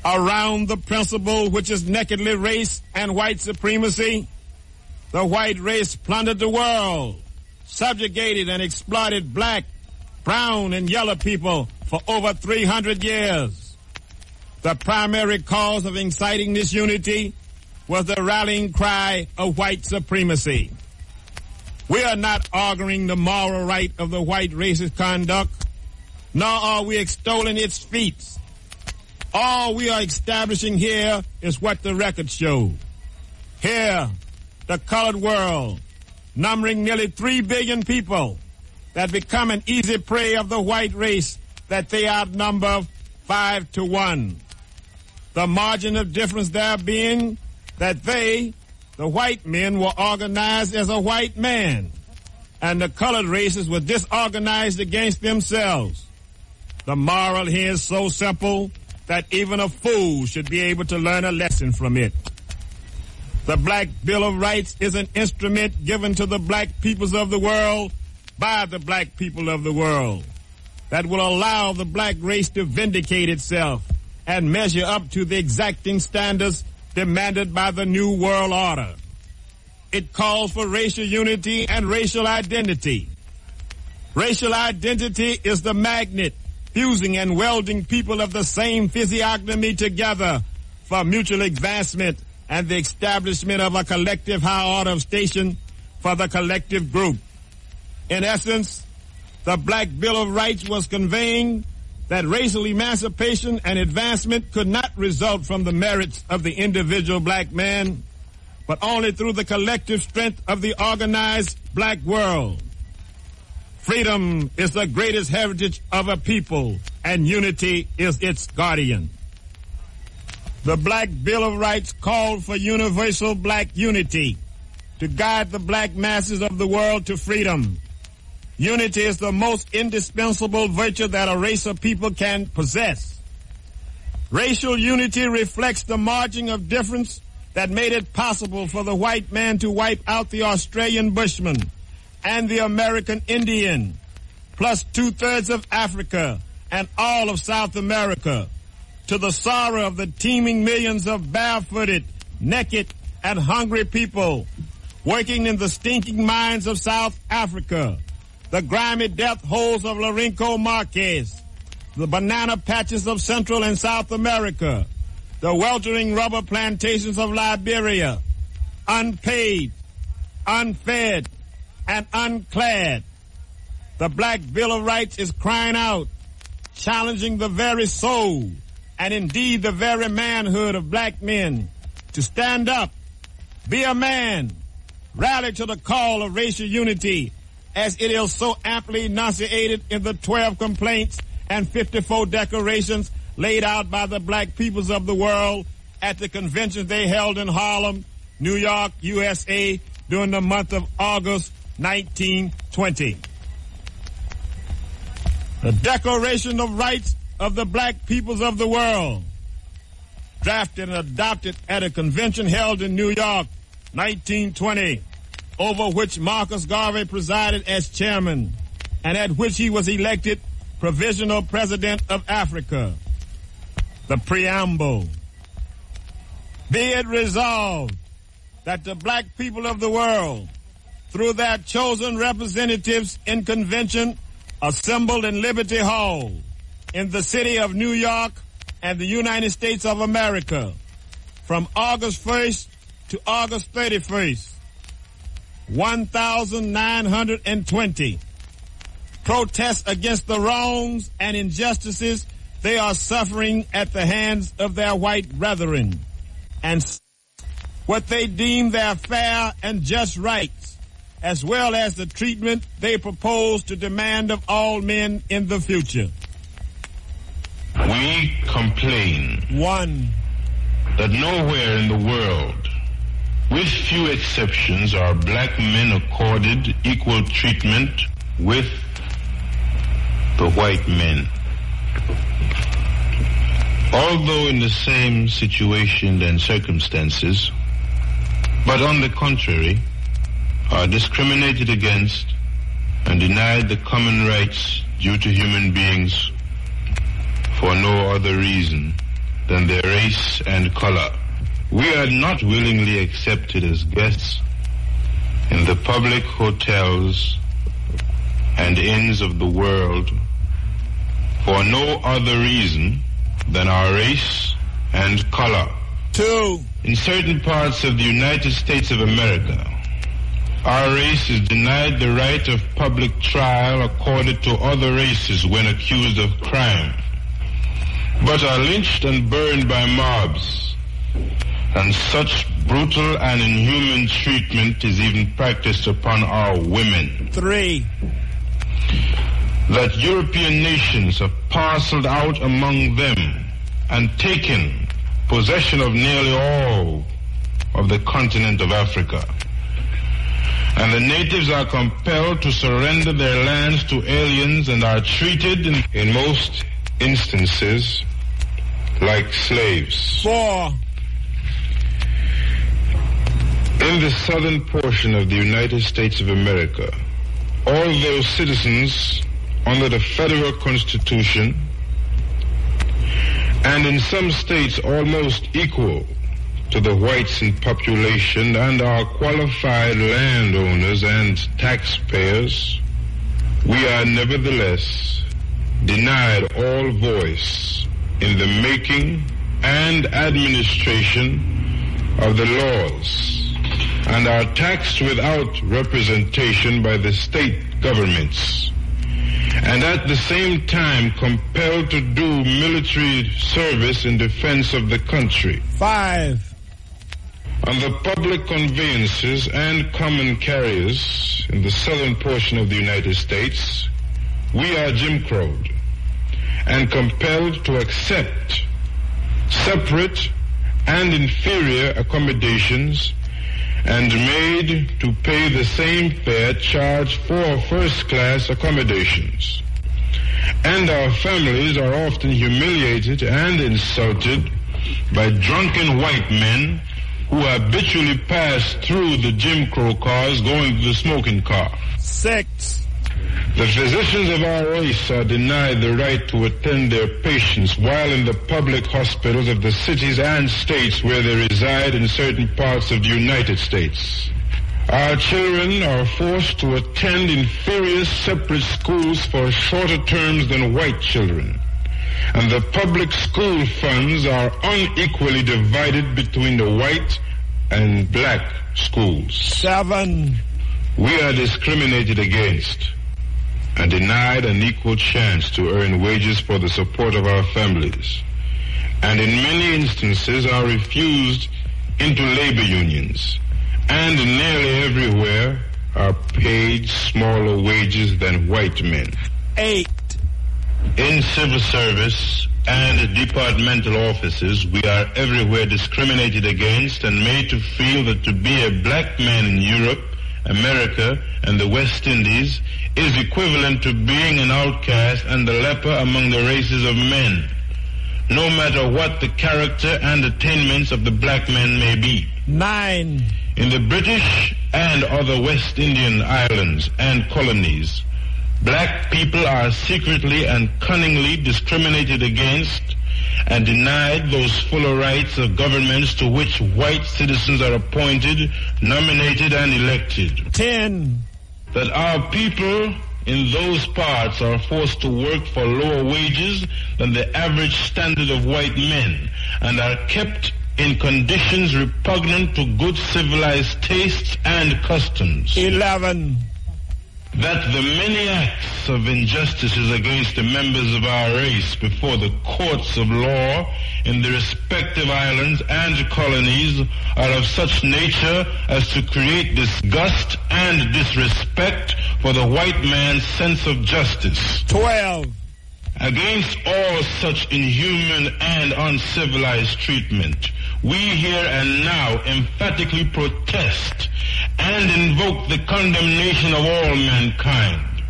around the principle which is nakedly race and white supremacy. The white race plundered the world, subjugated and exploited black, brown, and yellow people for over 300 years. The primary cause of inciting this unity was the rallying cry of white supremacy. We are not arguing the moral right of the white race's conduct, nor are we extolling its feats. All we are establishing here is what the records show. Here, the colored world, numbering nearly 3 billion people, that become an easy prey of the white race that they outnumber 5 to 1. The margin of difference there being that they, the white men, were organized as a white man, and the colored races were disorganized against themselves. The moral here is so simple that even a fool should be able to learn a lesson from it. The Black Bill of Rights is an instrument given to the black peoples of the world by the black people of the world that will allow the black race to vindicate itself and measure up to the exacting standards demanded by the New World Order. It calls for racial unity and racial identity. Racial identity is the magnet fusing and welding people of the same physiognomy together for mutual advancement and the establishment of a collective high order of station for the collective group. In essence, the Black Bill of Rights was conveying that racial emancipation and advancement could not result from the merits of the individual black man, but only through the collective strength of the organized black world. Freedom is the greatest heritage of a people, and unity is its guardian. The Black Bill of Rights called for universal black unity to guide the black masses of the world to freedom. Unity is the most indispensable virtue that a race of people can possess. Racial unity reflects the margin of difference that made it possible for the white man to wipe out the Australian Bushman and the American Indian, plus 2/3 of Africa and all of South America, to the sorrow of the teeming millions of barefooted, naked, and hungry people working in the stinking mines of South Africa, the grimy death holes of Lourenco Marques, the banana patches of Central and South America, the weltering rubber plantations of Liberia, unpaid, unfed, and unclad. The Black Bill of Rights is crying out, challenging the very soul and indeed the very manhood of black men to stand up, be a man, rally to the call of racial unity, as it is so amply enunciated in the 12 complaints and 54 declarations laid out by the black peoples of the world at the conventions they held in Harlem, New York, USA, during the month of August 1920. The Declaration of Rights of the Black Peoples of the World, drafted and adopted at a convention held in New York, 1920, over which Marcus Garvey presided as chairman, and at which he was elected provisional president of Africa. The preamble. Be it resolved that the black people of the world through their chosen representatives in convention assembled in Liberty Hall in the city of New York and the United States of America from August 1st to August 31st, 1920. Protest against the wrongs and injustices they are suffering at the hands of their white brethren, and what they deem their fair and just rights, as well as the treatment they propose to demand of all men in the future. We complain, one, that nowhere in the world, with few exceptions, are black men accorded equal treatment with the white men. Although in the same situation and circumstances, but on the contrary, are discriminated against and denied the common rights due to human beings for no other reason than their race and color. We are not willingly accepted as guests in the public hotels and inns of the world for no other reason than our race and color. Two, in certain parts of the United States of America, our race is denied the right of public trial accorded to other races when accused of crime, but are lynched and burned by mobs, and such brutal and inhuman treatment is even practiced upon our women. Three, that European nations have parceled out among them and taken possession of nearly all of the continent of Africa, and the natives are compelled to surrender their lands to aliens and are treated in most instances like slaves. Four, in the southern portion of the United States of America, all those citizens under the federal constitution, and in some states almost equal to the whites in population, and are qualified landowners and taxpayers, we are nevertheless denied all voice in the making and administration of the laws, and are taxed without representation by the state governments, and at the same time compelled to do military service in defense of the country. Five, on the public conveyances and common carriers in the southern portion of the United States, we are Jim Crowed and compelled to accept separate and inferior accommodations and made to pay the same fare charged for first-class accommodations. And our families are often humiliated and insulted by drunken white men who habitually pass through the Jim Crow cars going to the smoking car. Six, the physicians of our race are denied the right to attend their patients while in the public hospitals of the cities and states where they reside in certain parts of the United States. Our children are forced to attend inferior separate schools for shorter terms than white children, and the public school funds are unequally divided between the white and black schools. Seven, we are discriminated against and denied an equal chance to earn wages for the support of our families, and in many instances are refused into labor unions, and nearly everywhere are paid smaller wages than white men. Eight, in civil service and departmental offices, we are everywhere discriminated against and made to feel that to be a black man in Europe, America, and the West Indies is equivalent to being an outcast and a leper among the races of men, no matter what the character and attainments of the black man may be. Nine, in the British and other West Indian islands and colonies, black people are secretly and cunningly discriminated against and denied those fuller rights of governments to which white citizens are appointed, nominated, and elected. 10. That our people in those parts are forced to work for lower wages than the average standard of white men, and are kept in conditions repugnant to good civilized tastes and customs. 11. That the many acts of injustices against the members of our race before the courts of law in the respective islands and colonies are of such nature as to create disgust and disrespect for the white man's sense of justice. 12. Against all such inhuman and uncivilized treatment, we here and now emphatically protest and invoke the condemnation of all mankind.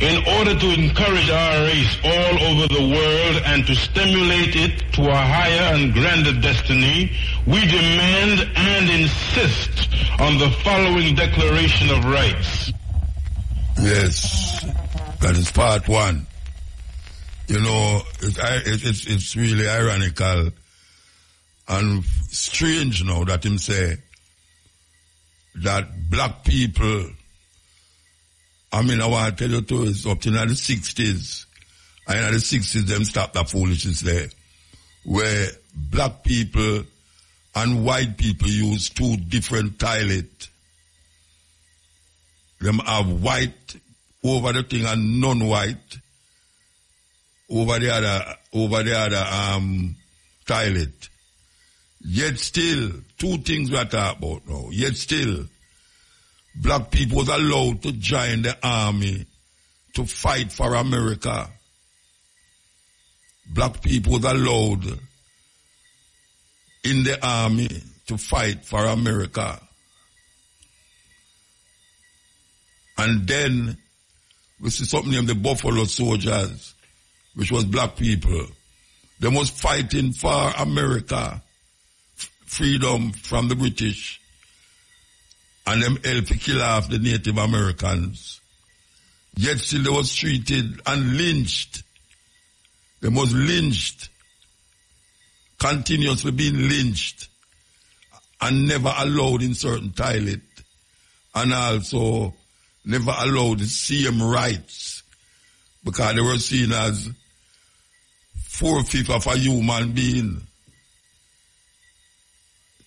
In order to encourage our race all over the world and to stimulate it to a higher and grander destiny, we demand and insist on the following Declaration of Rights. Yes, that is part one. You know, it's really ironical and strange now that him say that black people, I mean, I want to tell you too, it's up to now the 60s. And in the 60s, them stopped that foolishness there, where black people and white people use two different toilets. Them have white over the thing and non-white over the other toilet. Yet still, two things we are talking about now. Yet still, black people was allowed to join the army to fight for America. Black people was allowed in the army to fight for America. And then, we see something named the Buffalo Soldiers, which was black people. They was fighting for America. Freedom from the British, and them helped to kill off the Native Americans. Yet still they was treated and lynched. They was lynched, continuously being lynched, and never allowed in certain toilet, and also never allowed the same rights, because they were seen as 4/5 of a human being.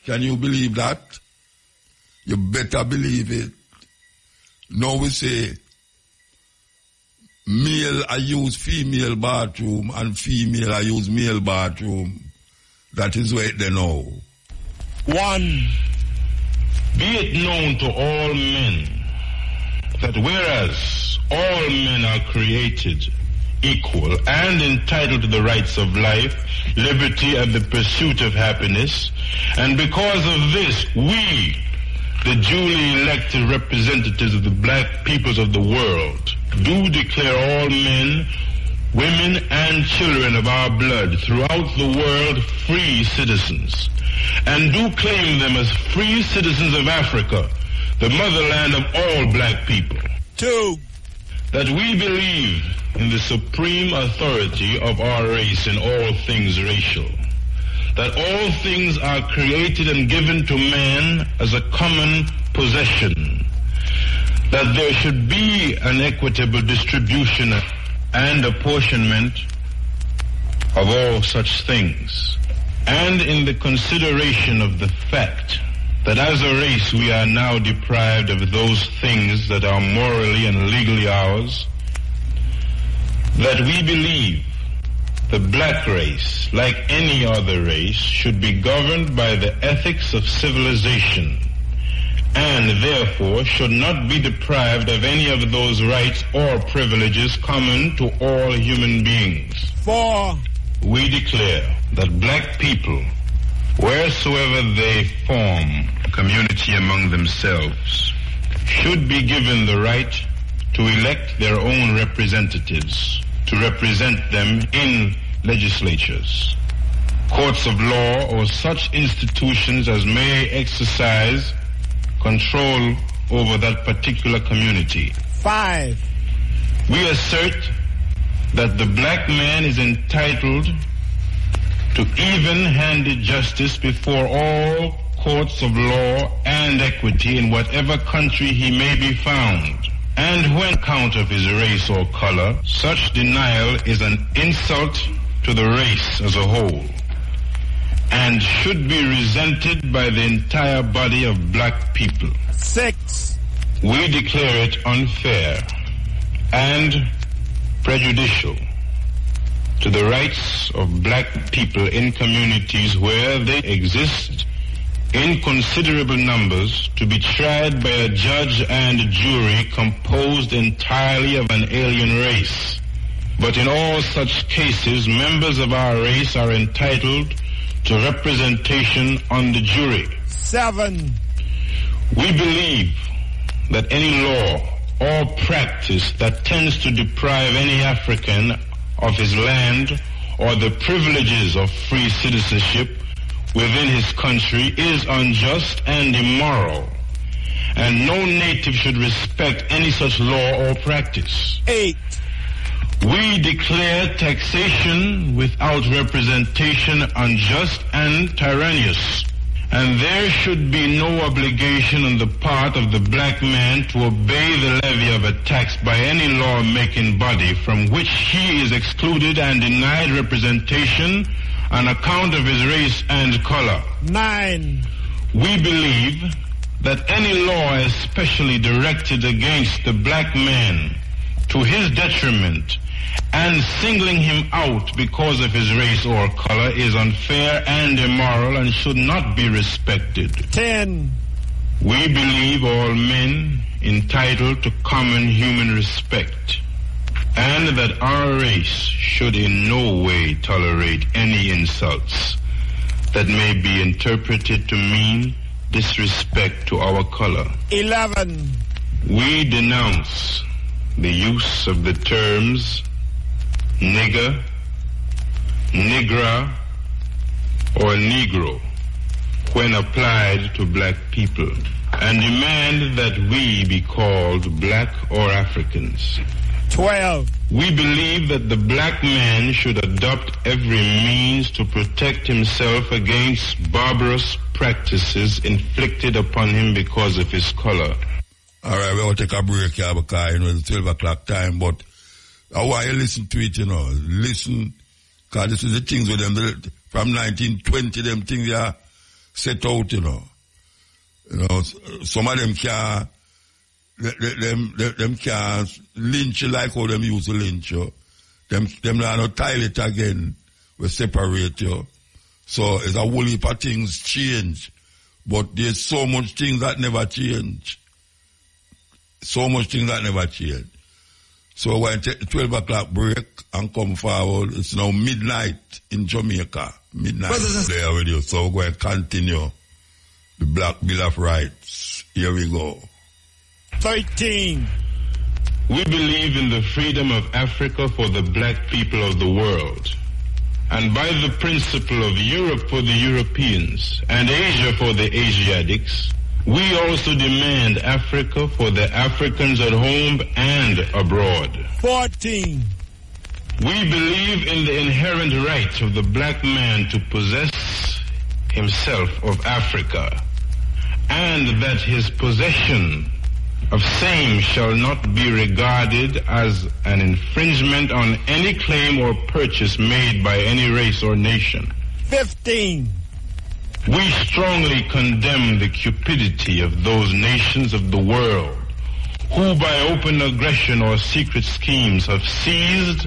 Can you believe that? You better believe it. Now we say, male I use female bathroom and female I use male bathroom. That is where they know. 1. Be it known to all men that whereas all men are created equal and entitled to the rights of life, liberty, and the pursuit of happiness, and because of this, we, the duly elected representatives of the black peoples of the world, do declare all men, women, and children of our blood throughout the world free citizens, and do claim them as free citizens of Africa, the motherland of all black people. 2. That we believe in the supreme authority of our race in all things racial, that all things are created and given to man as a common possession, that there should be an equitable distribution and apportionment of all such things, and in the consideration of the fact that as a race we are now deprived of those things that are morally and legally ours, that we believe the black race, like any other race, should be governed by the ethics of civilization, and therefore should not be deprived of any of those rights or privileges common to all human beings. 4. We declare that black people, wheresoever they form a community among themselves, should be given the right to elect their own representatives, to represent them in legislatures, courts of law, or such institutions as may exercise control over that particular community. 5. We assert that the black man is entitled to even-handed justice before all courts of law and equity in whatever country he may be found. And when on account of his race or color, such denial is an insult to the race as a whole and should be resented by the entire body of black people. 6. We declare it unfair and prejudicial to the rights of black people in communities where they exist in considerable numbers to be tried by a judge and a jury composed entirely of an alien race. But in all such cases, members of our race are entitled to representation on the jury. 7. We believe that any law or practice that tends to deprive any African of his land or the privileges of free citizenship within his country is unjust and immoral, and no native should respect any such law or practice. 8. We declare taxation without representation unjust and tyrannious, and there should be no obligation on the part of the black man to obey the levy of a tax by any law-making body from which he is excluded and denied representation on account of his race and color. 9. We believe that any law especially directed against the black man to his detriment and singling him out because of his race or color is unfair and immoral and should not be respected. 10. We believe all men entitled to common human respect and that our race should in no way tolerate any insults that may be interpreted to mean disrespect to our color. 11. We denounce the use of the terms nigger, nigra, or negro when applied to black people and demand that we be called black or Africans. 12. We believe that the black man should adopt every means to protect himself against barbarous practices inflicted upon him because of his color. All right, we'll take a break here because, it's 12 o'clock time, but I want you to listen to it, Listen, because this is the things with them, from 1920, them things they are set out, some of them can't, them can't lynch like how them used to lynch you. Them are not tied it again, we separate you. So it's a whole heap of things change, but there's so much things that never change. So much things that never change. So we're going to take the 12 o'clock break and come forward. It's now midnight in Jamaica. Midnight there with you. So we're going to continue the Black Bill of Rights. Here we go. 13. We believe in the freedom of Africa for the black people of the world, and by the principle of Europe for the Europeans and Asia for the Asiatics. We also demand Africa for the Africans at home and abroad. 14. We believe in the inherent right of the black man to possess himself of Africa, and that his possession of same shall not be regarded as an infringement on any claim or purchase made by any race or nation. 15. We strongly condemn the cupidity of those nations of the world who by open aggression or secret schemes have seized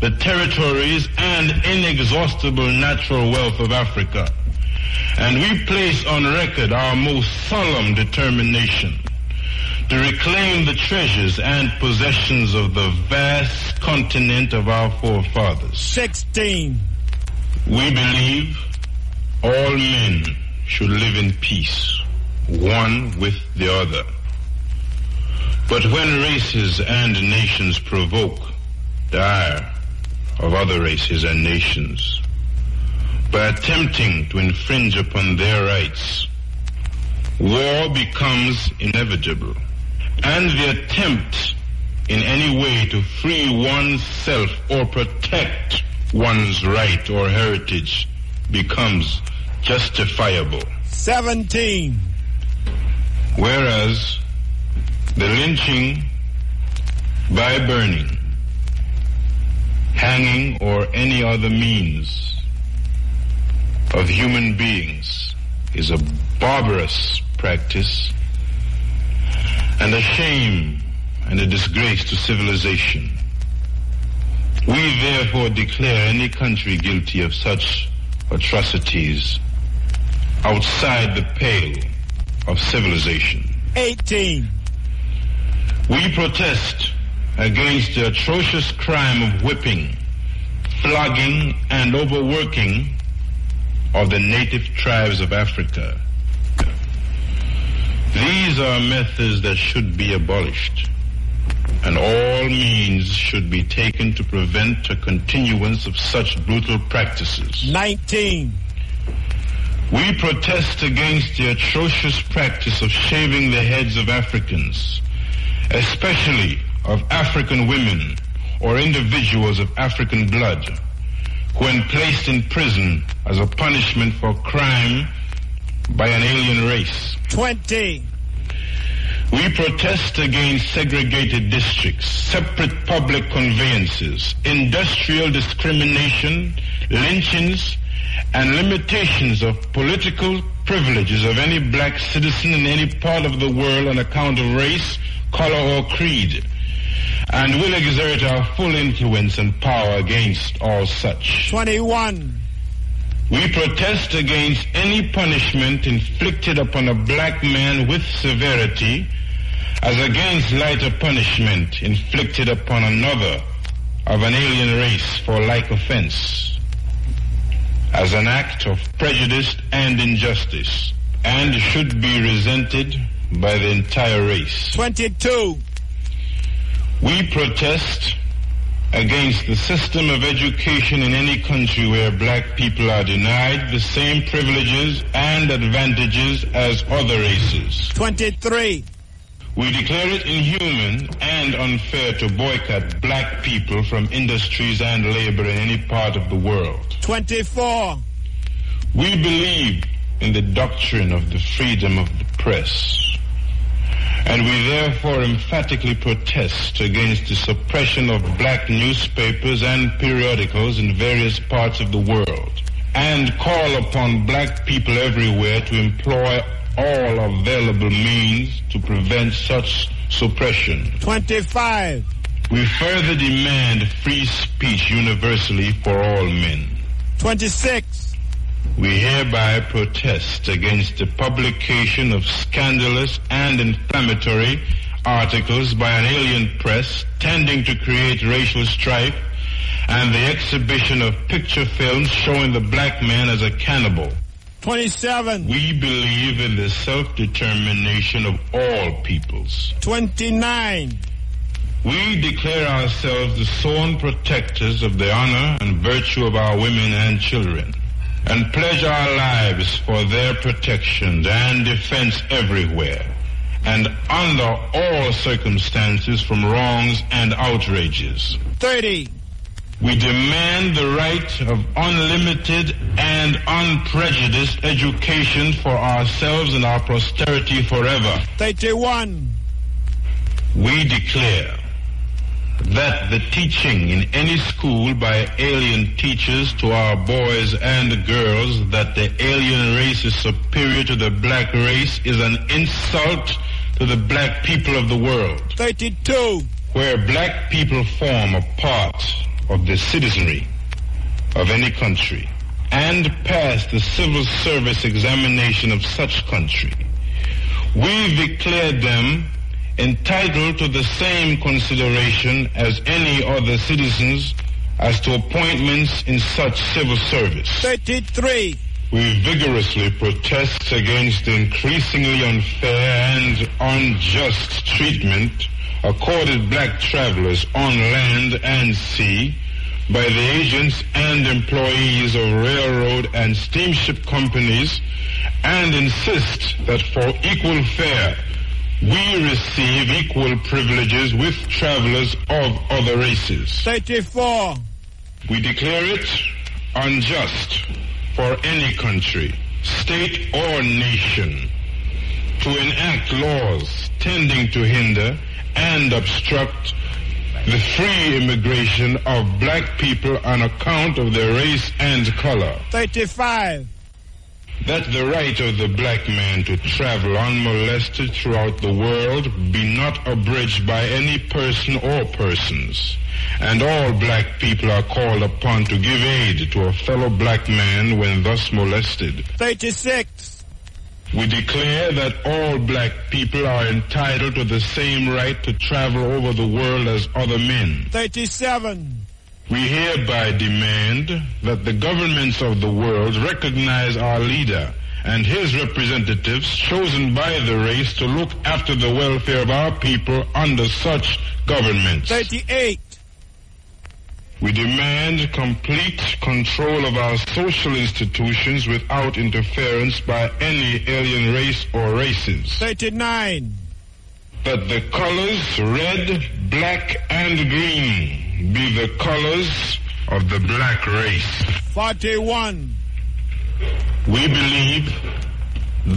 the territories and inexhaustible natural wealth of Africa. And we place on record our most solemn determination to reclaim the treasures and possessions of the vast continent of our forefathers. 16. We believe all men should live in peace, one with the other. But when races and nations provoke the ire of other races and nations by attempting to infringe upon their rights, war becomes inevitable, and the attempt in any way to free oneself or protect one's right or heritage becomes justifiable. 17. Whereas the lynching by burning, hanging, or any other means of human beings is a barbarous practice and a shame and a disgrace to civilization. We therefore declare any country guilty of such atrocities outside the pale of civilization. 18. We protest against the atrocious crime of whipping, flogging, and overworking of the native tribes of Africa. These are methods that should be abolished, and all means should be taken to prevent a continuance of such brutal practices. 19. We protest against the atrocious practice of shaving the heads of Africans, especially of African women or individuals of African blood, when placed in prison as a punishment for crime by an alien race. 20. We protest against segregated districts, separate public conveyances, industrial discrimination, lynchings, and limitations of political privileges of any black citizen in any part of the world on account of race, color, or creed, and will exert our full influence and power against all such. 21. We protest against any punishment inflicted upon a black man with severity as against lighter punishment inflicted upon another of an alien race for like offense, as an act of prejudice and injustice, and should be resented by the entire race. 22. We protest against the system of education in any country where black people are denied the same privileges and advantages as other races. 23. We declare it inhuman and unfair to boycott black people from industries and labor in any part of the world. 24. We believe in the doctrine of the freedom of the press, and we therefore emphatically protest against the suppression of black newspapers and periodicals in various parts of the world, and call upon black people everywhere to employ all available means to prevent such suppression. 25. We further demand free speech universally for all men. 26. We hereby protest against the publication of scandalous and inflammatory articles by an alien press tending to create racial strife, and the exhibition of picture films showing the black man as a cannibal. 27. We believe in the self-determination of all peoples. 29. We declare ourselves the sworn protectors of the honor and virtue of our women and children, and pledge our lives for their protection and defense everywhere, and under all circumstances from wrongs and outrages. 30. We demand the right of unlimited and unprejudiced education for ourselves and our posterity forever. 31. We declare that the teaching in any school by alien teachers to our boys and girls that the alien race is superior to the black race is an insult to the black people of the world. 32. Where black people form a part of the citizenry of any country and pass the civil service examination of such country, we've declared them entitled to the same consideration as any other citizens as to appointments in such civil service. 33. We vigorously protest against the increasingly unfair and unjust treatment accorded black travelers on land and sea by the agents and employees of railroad and steamship companies, and insist that for equal fare, we receive equal privileges with travelers of other races. 34. We declare it unjust for any country, state or nation, to enact laws tending to hinder and obstruct the free immigration of black people on account of their race and color. 35. That the right of the black man to travel unmolested throughout the world be not abridged by any person or persons, and all black people are called upon to give aid to a fellow black man when thus molested. 36. We declare that all black people are entitled to the same right to travel over the world as other men. 37. We hereby demand that the governments of the world recognize our leader and his representatives chosen by the race to look after the welfare of our people under such governments. 38. We demand complete control of our social institutions without interference by any alien race or races. 39. That the colors red, black, and green be the colors of the black race. 41. We believe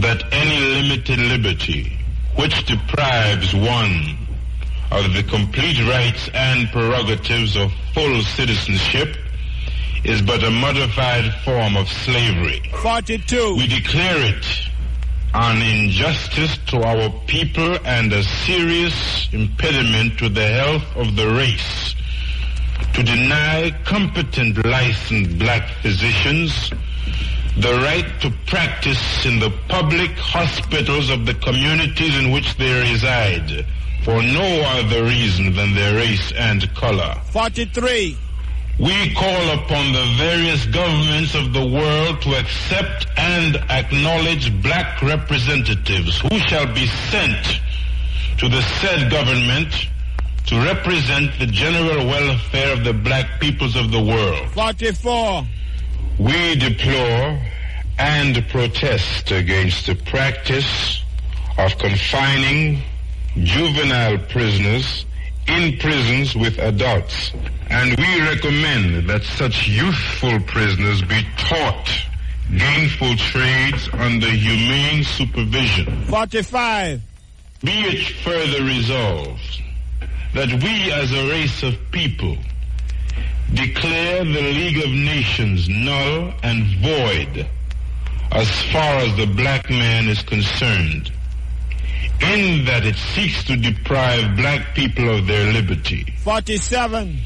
that any limited liberty which deprives one of the complete rights and prerogatives of full citizenship is but a modified form of slavery. 42. We declare it an injustice to our people and a serious impediment to the health of the race to deny competent licensed black physicians the right to practice in the public hospitals of the communities in which they reside for no other reason than their race and color. 43. We call upon the various governments of the world to accept and acknowledge black representatives who shall be sent to the said government to represent the general welfare of the black peoples of the world. 44. We deplore and protest against the practice of confining juvenile prisoners in prisons with adults, and we recommend that such youthful prisoners be taught gainful trades under humane supervision. 45. Be it further resolved that we as a race of people declare the League of Nations null and void as far as the black man is concerned, in that it seeks to deprive black people of their liberty. 47.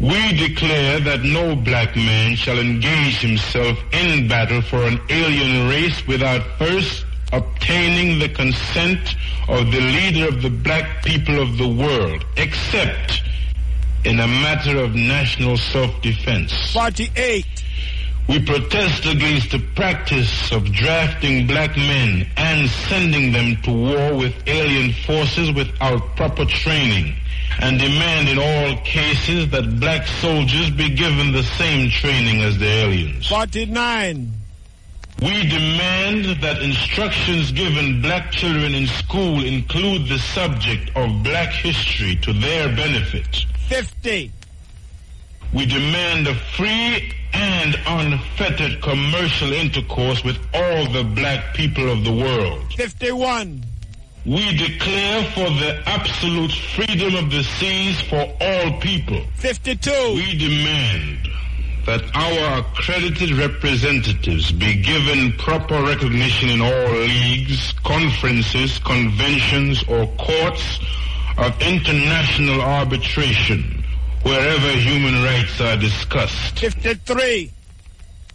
We declare that no black man shall engage himself in battle for an alien race without first obtaining the consent of the leader of the black people of the world, except in a matter of national self-defense. 48. We protest against the practice of drafting black men and sending them to war with alien forces without proper training, and demand in all cases that black soldiers be given the same training as the aliens. 49. We demand that instructions given black children in school include the subject of black history to their benefit. 50. We demand a free and unfettered commercial intercourse with all the black people of the world. 51. We declare for the absolute freedom of the seas for all people. 52. We demand that our accredited representatives be given proper recognition in all leagues, conferences, conventions, or courts of international arbitration wherever human rights are discussed. 53.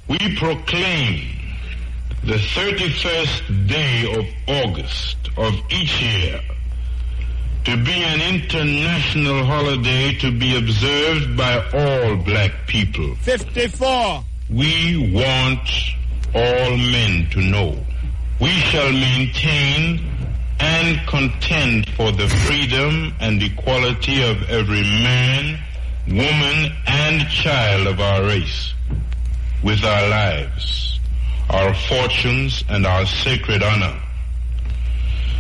We proclaim the 31st day of August of each year to be an international holiday to be observed by all black people. 54. We want all men to know we shall maintain and contend for the freedom and equality of every man, woman, and child of our race with our lives, our fortunes, and our sacred honor.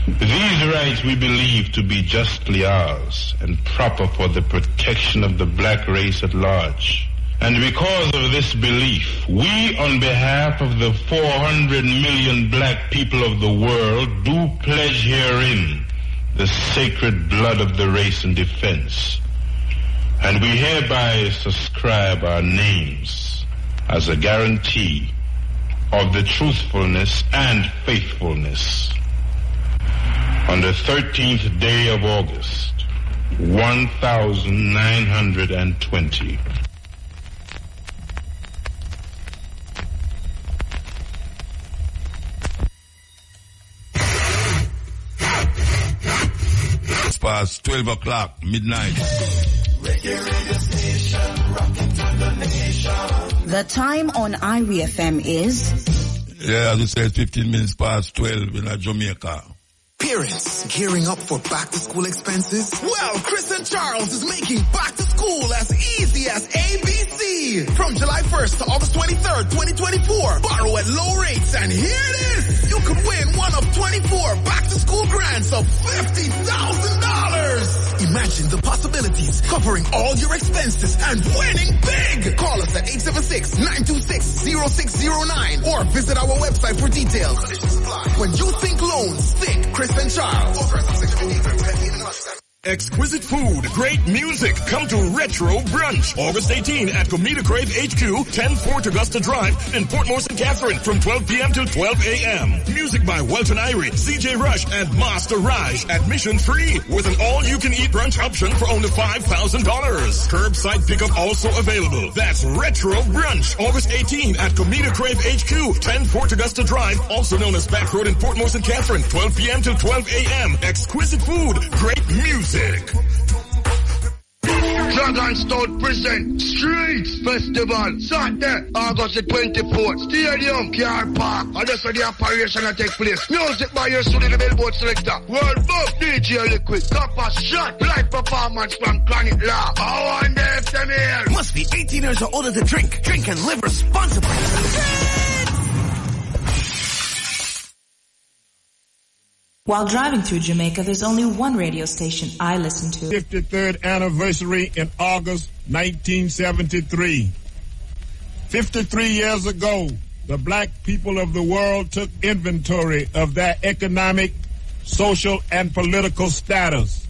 These rights we believe to be justly ours and proper for the protection of the black race at large, And because of this belief, we, on behalf of the 400 million black people of the world, do pledge herein the sacred blood of the race in defense. And we hereby subscribe our names as a guarantee of the truthfulness and faithfulness. On the 13th day of August, 1920. Past 12 o'clock, midnight. The time on IRFM is? Yeah, as it says, 15 minutes past 12 in Jamaica. Parents gearing up for back-to-school expenses? Well, Chris and Charles is making back-to-school as easy as ABC. From July 1st to August 23rd, 2024, borrow at low rates, and here it is. You could win one of 24 back-to-school grants of $50,000. Imagine the possibilities, covering all your expenses and winning big. Call us at 876-926-0609 or visit our website for details. When you think loans, think Chris and Charles. Exquisite food, great music. Come to Retro Brunch, August 18 at Comida Crave HQ, 10 Fort Augusta Drive in Portmore, St. Catherine, from 12 p.m. to 12 a.m. Music by Welton Irie, CJ Rush, and Master Raj. Admission free, with an all-you-can-eat brunch option for only $5,000. Curbside pickup also available. That's Retro Brunch, August 18 at Comida Crave HQ, 10 Fort Augusta Drive, also known as Back Road in Portmore, St. Catherine, 12 p.m. to 12 a.m. Exquisite food, great music. Dragonstone Prison Streets Festival, Saturday, August the 24th, Stadium, Car Park. And this is the operation that takes place. Music by your studio, the Billboard Selector, World Book, DJ Liquid, Copper Shot, live performance from Planet Law. I want them to meal. Must be 18 years or older to drink. Drink and live responsibly. While driving through Jamaica, there's only one radio station I listen to. 53rd anniversary in August 1973. 53 years ago, the black people of the world took inventory of their economic, social, and political status.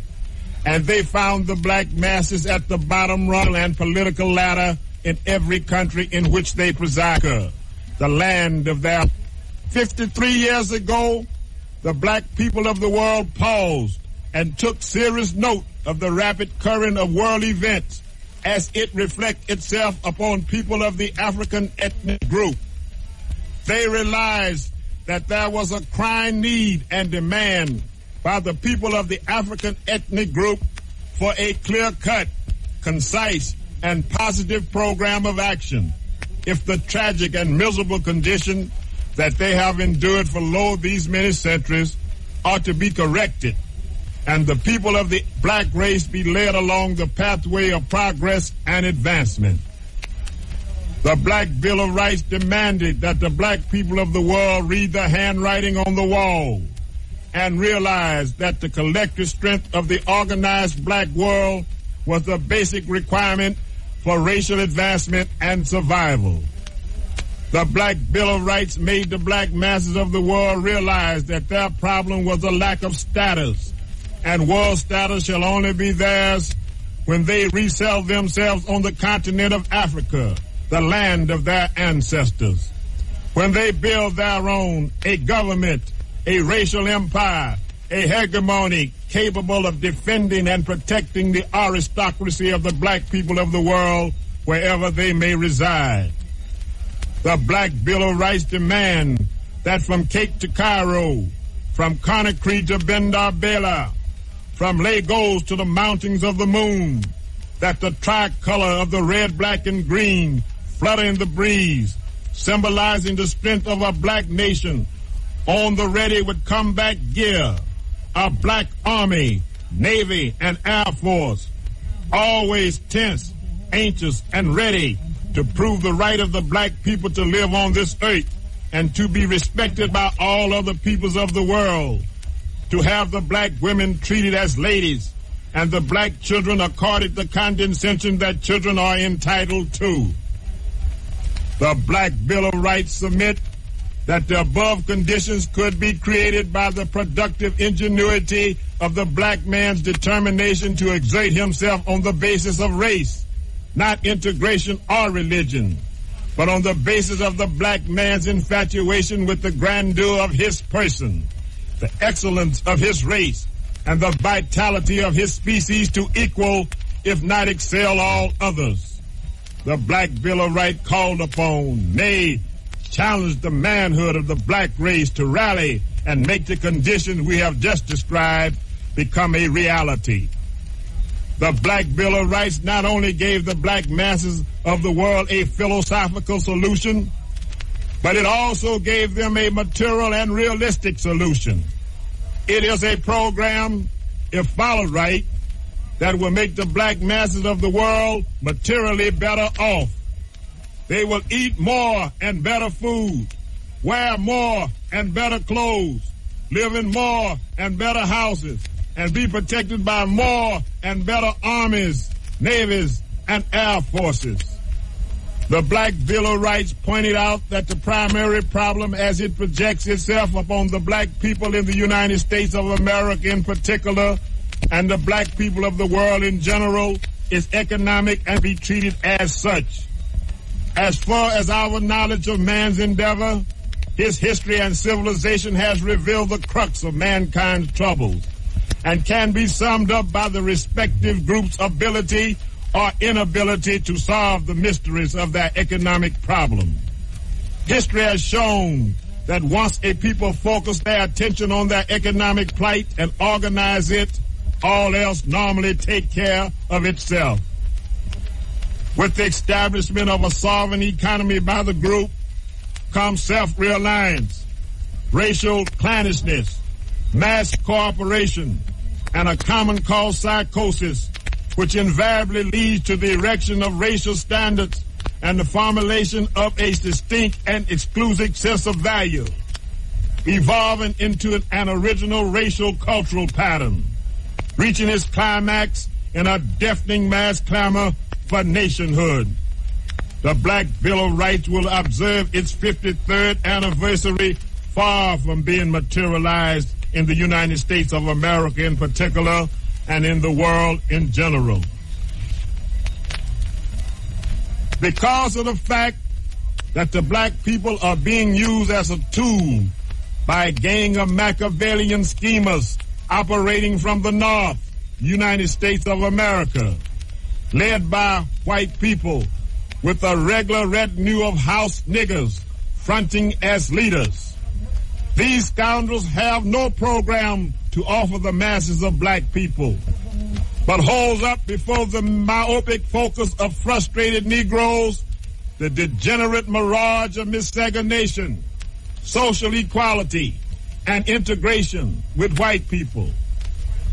And they found the black masses at the bottom rung and political ladder in every country in which they preside, the land of their... 53 years ago, the black people of the world paused and took serious note of the rapid current of world events as it reflects itself upon people of the African ethnic group. They realized that there was a crying need and demand by the people of the African ethnic group for a clear-cut, concise, and positive program of action if the tragic and miserable condition that they have endured for these many centuries ought to be corrected, and the people of the black race be led along the pathway of progress and advancement. The Black Bill of Rights demanded that the black people of the world read the handwriting on the wall and realize that the collective strength of the organized black world was the basic requirement for racial advancement and survival. The Black Bill of Rights made the black masses of the world realize that their problem was a lack of status, and world status shall only be theirs when they resettle themselves on the continent of Africa, the land of their ancestors. When they build their own, a government, a racial empire, a hegemony capable of defending and protecting the aristocracy of the black people of the world wherever they may reside. The Black Bill of Rights demands that from Cape to Cairo, from Conakry to Bendar Bela, from Lagos to the mountains of the moon, that the tricolor of the red, black, and green flutter in the breeze, symbolizing the strength of a black nation on the ready with combat gear, a black army, navy, and air force, always tense, anxious, and ready to prove the right of the black people to live on this earth and to be respected by all other peoples of the world, to have the black women treated as ladies and the black children accorded the condescension that children are entitled to. the Black Bill of Rights submit that the above conditions could be created by the productive ingenuity of the black man's determination to exert himself on the basis of race, not integration or religion, but on the basis of the black man's infatuation with the grandeur of his person, the excellence of his race, and the vitality of his species to equal, if not excel, all others. The Black Bill of Rights called upon, nay, challenged the manhood of the black race to rally and make the conditions we have just described become a reality. The Black Bill of Rights not only gave the black masses of the world a philosophical solution, but it also gave them a material and realistic solution. It is a program, if followed right, that will make the black masses of the world materially better off. They will eat more and better food, wear more and better clothes, live in more and better houses, and be protected by more and better armies, navies, and air forces. The Black Bill of Rights pointed out that the primary problem as it projects itself upon the black people in the United States of America in particular, and the black people of the world in general, is economic and be treated as such. As far as our knowledge of man's endeavor, his history and civilization has revealed the crux of mankind's troubles and can be summed up by the respective group's ability or inability to solve the mysteries of their economic problem. History has shown that once a people focus their attention on their economic plight and organize it, all else normally take care of itself. With the establishment of a sovereign economy by the group comes self-reliance, racial clannishness, mass cooperation, and a common cause psychosis, which invariably leads to the erection of racial standards and the formulation of a distinct and exclusive sense of value, evolving into an original racial cultural pattern, reaching its climax in a deafening mass clamor for nationhood. The Black Bill of Rights will observe its 53rd anniversary far from being materialized in the United States of America in particular, and in the world in general. Because of the fact that the black people are being used as a tool by a gang of Machiavellian schemers operating from the North, United States of America, led by white people with a regular retinue of house niggers fronting as leaders. These scoundrels have no program to offer the masses of black people, but holds up before the myopic focus of frustrated Negroes the degenerate mirage of miscegenation, social equality, and integration with white people.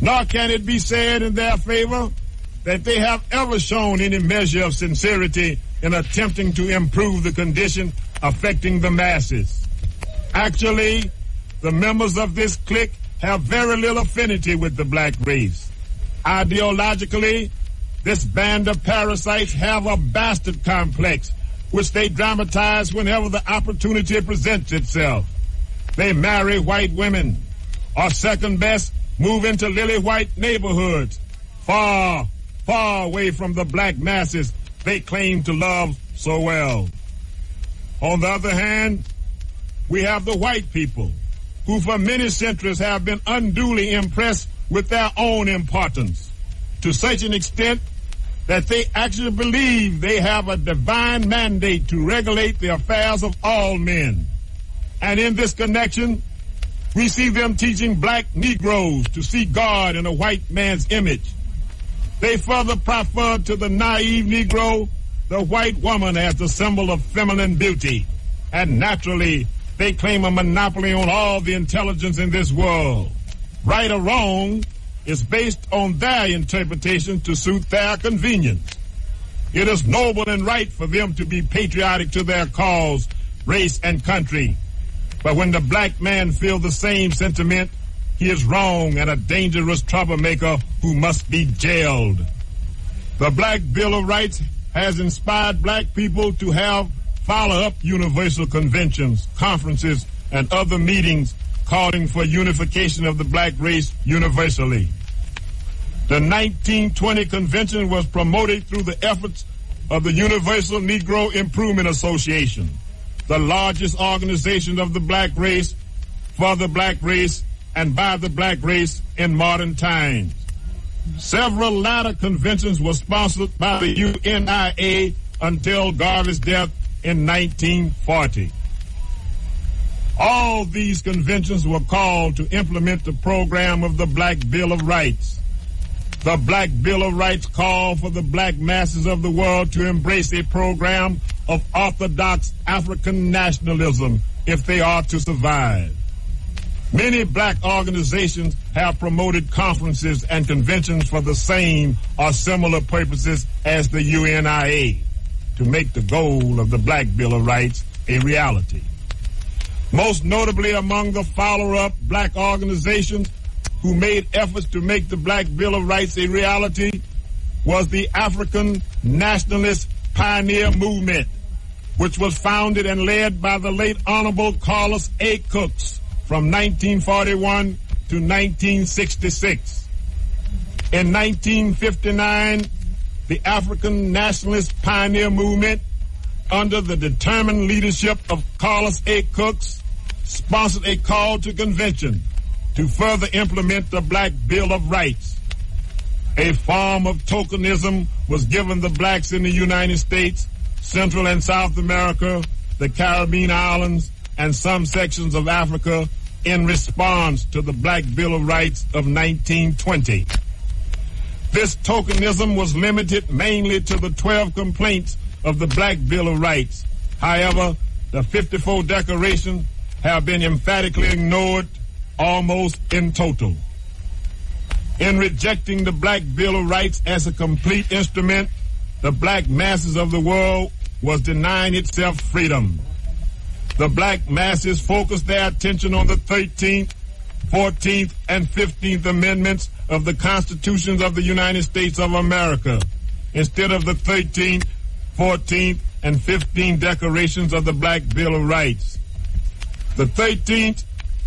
Nor can it be said in their favor that they have ever shown any measure of sincerity in attempting to improve the condition affecting the masses. Actually, the members of this clique have very little affinity with the black race. Ideologically, this band of parasites have a bastard complex, which they dramatize whenever the opportunity presents itself. They marry white women, or second best, move into lily-white neighborhoods, far, far away from the black masses they claim to love so well. On the other hand, we have the white people, who for many centuries have been unduly impressed with their own importance, to such an extent that they actually believe they have a divine mandate to regulate the affairs of all men. And in this connection, we see them teaching black Negroes to see God in a white man's image. They further proffer to the naive Negro the white woman as the symbol of feminine beauty, and naturally, they claim a monopoly on all the intelligence in this world. Right or wrong is based on their interpretation to suit their convenience. It is noble and right for them to be patriotic to their cause, race, and country. But when the black man feels the same sentiment, he is wrong and a dangerous troublemaker who must be jailed. The Black Bill of Rights has inspired black people to have follow-up universal conventions, conferences, and other meetings calling for unification of the black race universally. The 1920 convention was promoted through the efforts of the Universal Negro Improvement Association, the largest organization of the black race, for the black race, and by the black race in modern times. Several latter conventions were sponsored by the UNIA until Garvey's death in 1940. All these conventions were called to implement the program of the Black Bill of Rights. The Black Bill of Rights called for the black masses of the world to embrace a program of orthodox African nationalism if they are to survive. Many black organizations have promoted conferences and conventions for the same or similar purposes as the UNIA to make the goal of the Black Bill of Rights a reality. Most notably among the follow-up black organizations who made efforts to make the Black Bill of Rights a reality was the African Nationalist Pioneer Movement, which was founded and led by the late Honorable Carlos A. Cooks from 1941 to 1966. In 1959, the African Nationalist Pioneer Movement, under the determined leadership of Carlos A. Cooks, sponsored a call to convention to further implement the Black Bill of Rights. A form of tokenism was given the blacks in the United States, Central and South America, the Caribbean Islands, and some sections of Africa in response to the Black Bill of Rights of 1920. This tokenism was limited mainly to the 12 complaints of the Black Bill of Rights. However, the 54 declarations have been emphatically ignored almost in total. In rejecting the Black Bill of Rights as a complete instrument, the black masses of the world was denying itself freedom. The black masses focused their attention on the 13th, 14th, and 15th Amendments of the Constitutions of the United States of America, instead of the 13th, 14th, and 15th declarations of the Black Bill of Rights. The 13th,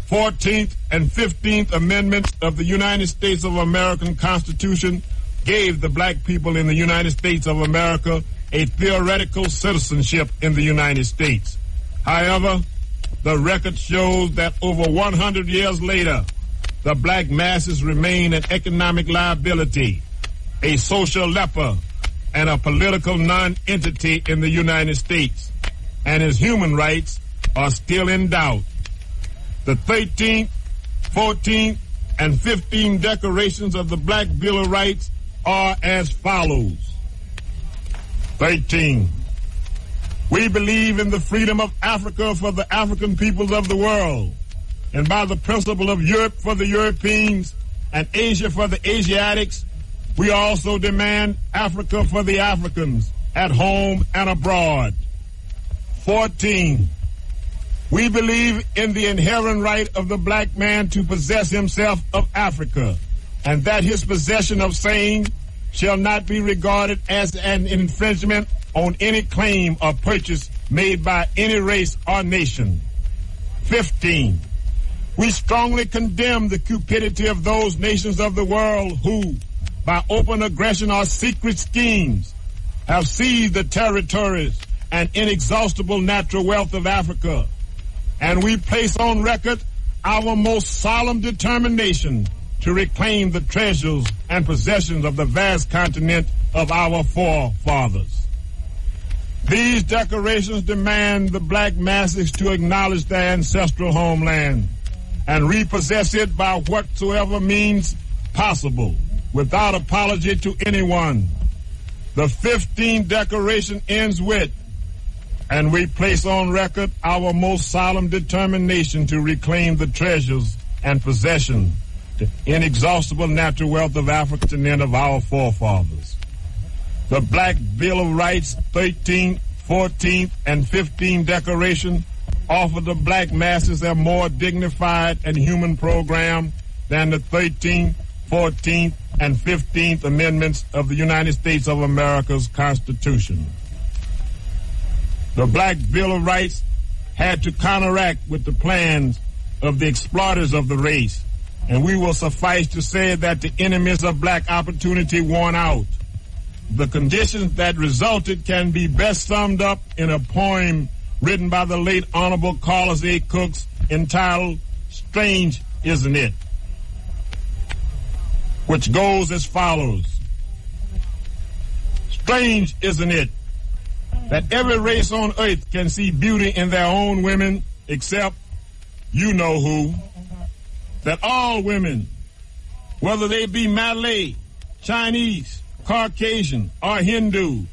14th, and 15th Amendments of the United States of American Constitution gave the black people in the United States of America a theoretical citizenship in the United States. However, the record shows that over 100 years later, the black masses remain an economic liability, a social leper, and a political non-entity in the United States, and its human rights are still in doubt. The 13th, 14th, and 15th declarations of the Black Bill of Rights are as follows. 13. We believe in the freedom of Africa for the African peoples of the world, and by the principle of Europe for the Europeans and Asia for the Asiatics, we also demand Africa for the Africans at home and abroad. 14. We believe in the inherent right of the black man to possess himself of Africa, and that his possession of same shall not be regarded as an infringement on any claim or purchase made by any race or nation. 15. We strongly condemn the cupidity of those nations of the world who, by open aggression or secret schemes, have seized the territories and inexhaustible natural wealth of Africa. And we place on record our most solemn determination to reclaim the treasures and possessions of the vast continent of our forefathers. These declarations demand the black masses to acknowledge their ancestral homeland and repossess it by whatsoever means possible, without apology to anyone. The 15th declaration ends with, and we place on record our most solemn determination to reclaim the treasures and possession, the inexhaustible natural wealth of Africa and of our forefathers. The Black Bill of Rights 13th, 14th, and 15th Declaration offered the black masses a more dignified and human program than the 13th, 14th, and 15th Amendments of the United States of America's Constitution. The Black Bill of Rights had to counteract with the plans of the exploiters of the race. And we will suffice to say that the enemies of black opportunity won out. The conditions that resulted can be best summed up in a poem written by the late Honorable Carlos A. Cooks entitled "Strange, Isn't It?", which goes as follows. Strange, isn't it, that every race on earth can see beauty in their own women except you know who? That all women, whether they be Malay, Chinese, Caucasian, or Hindu,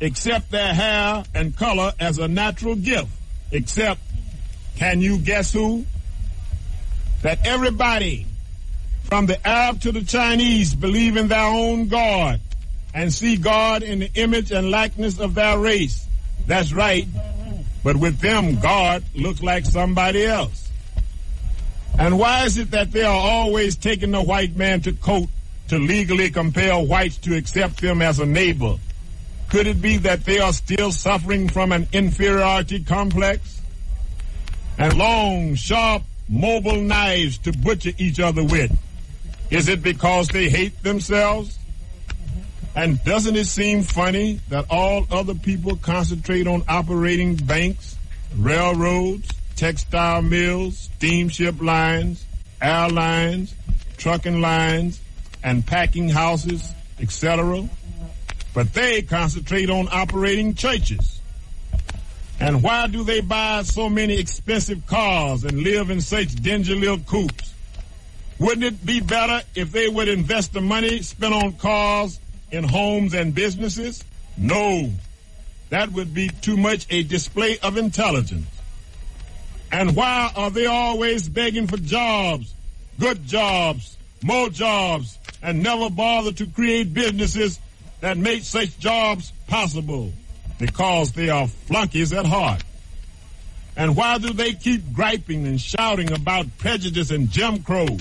accept their hair and color as a natural gift, except, can you guess who? That everybody, from the Arab to the Chinese, believe in their own God and see God in the image and likeness of their race. That's right. But with them, God looks like somebody else. And why is it that they are always taking the white man to court to legally compel whites to accept them as a neighbor? Could it be that they are still suffering from an inferiority complex? And long, sharp, mobile knives to butcher each other with. Is it because they hate themselves? And doesn't it seem funny that all other people concentrate on operating banks, railroads, textile mills, steamship lines, airlines, trucking lines, and packing houses, etc.? But they concentrate on operating churches. And why do they buy so many expensive cars and live in such dingy little coupes? Wouldn't it be better if they would invest the money spent on cars in homes and businesses? No, that would be too much a display of intelligence. And why are they always begging for jobs, good jobs, more jobs, and never bother to create businesses that make such jobs possible? Because they are flunkies at heart. And why do they keep griping and shouting about prejudice and Jim Crow?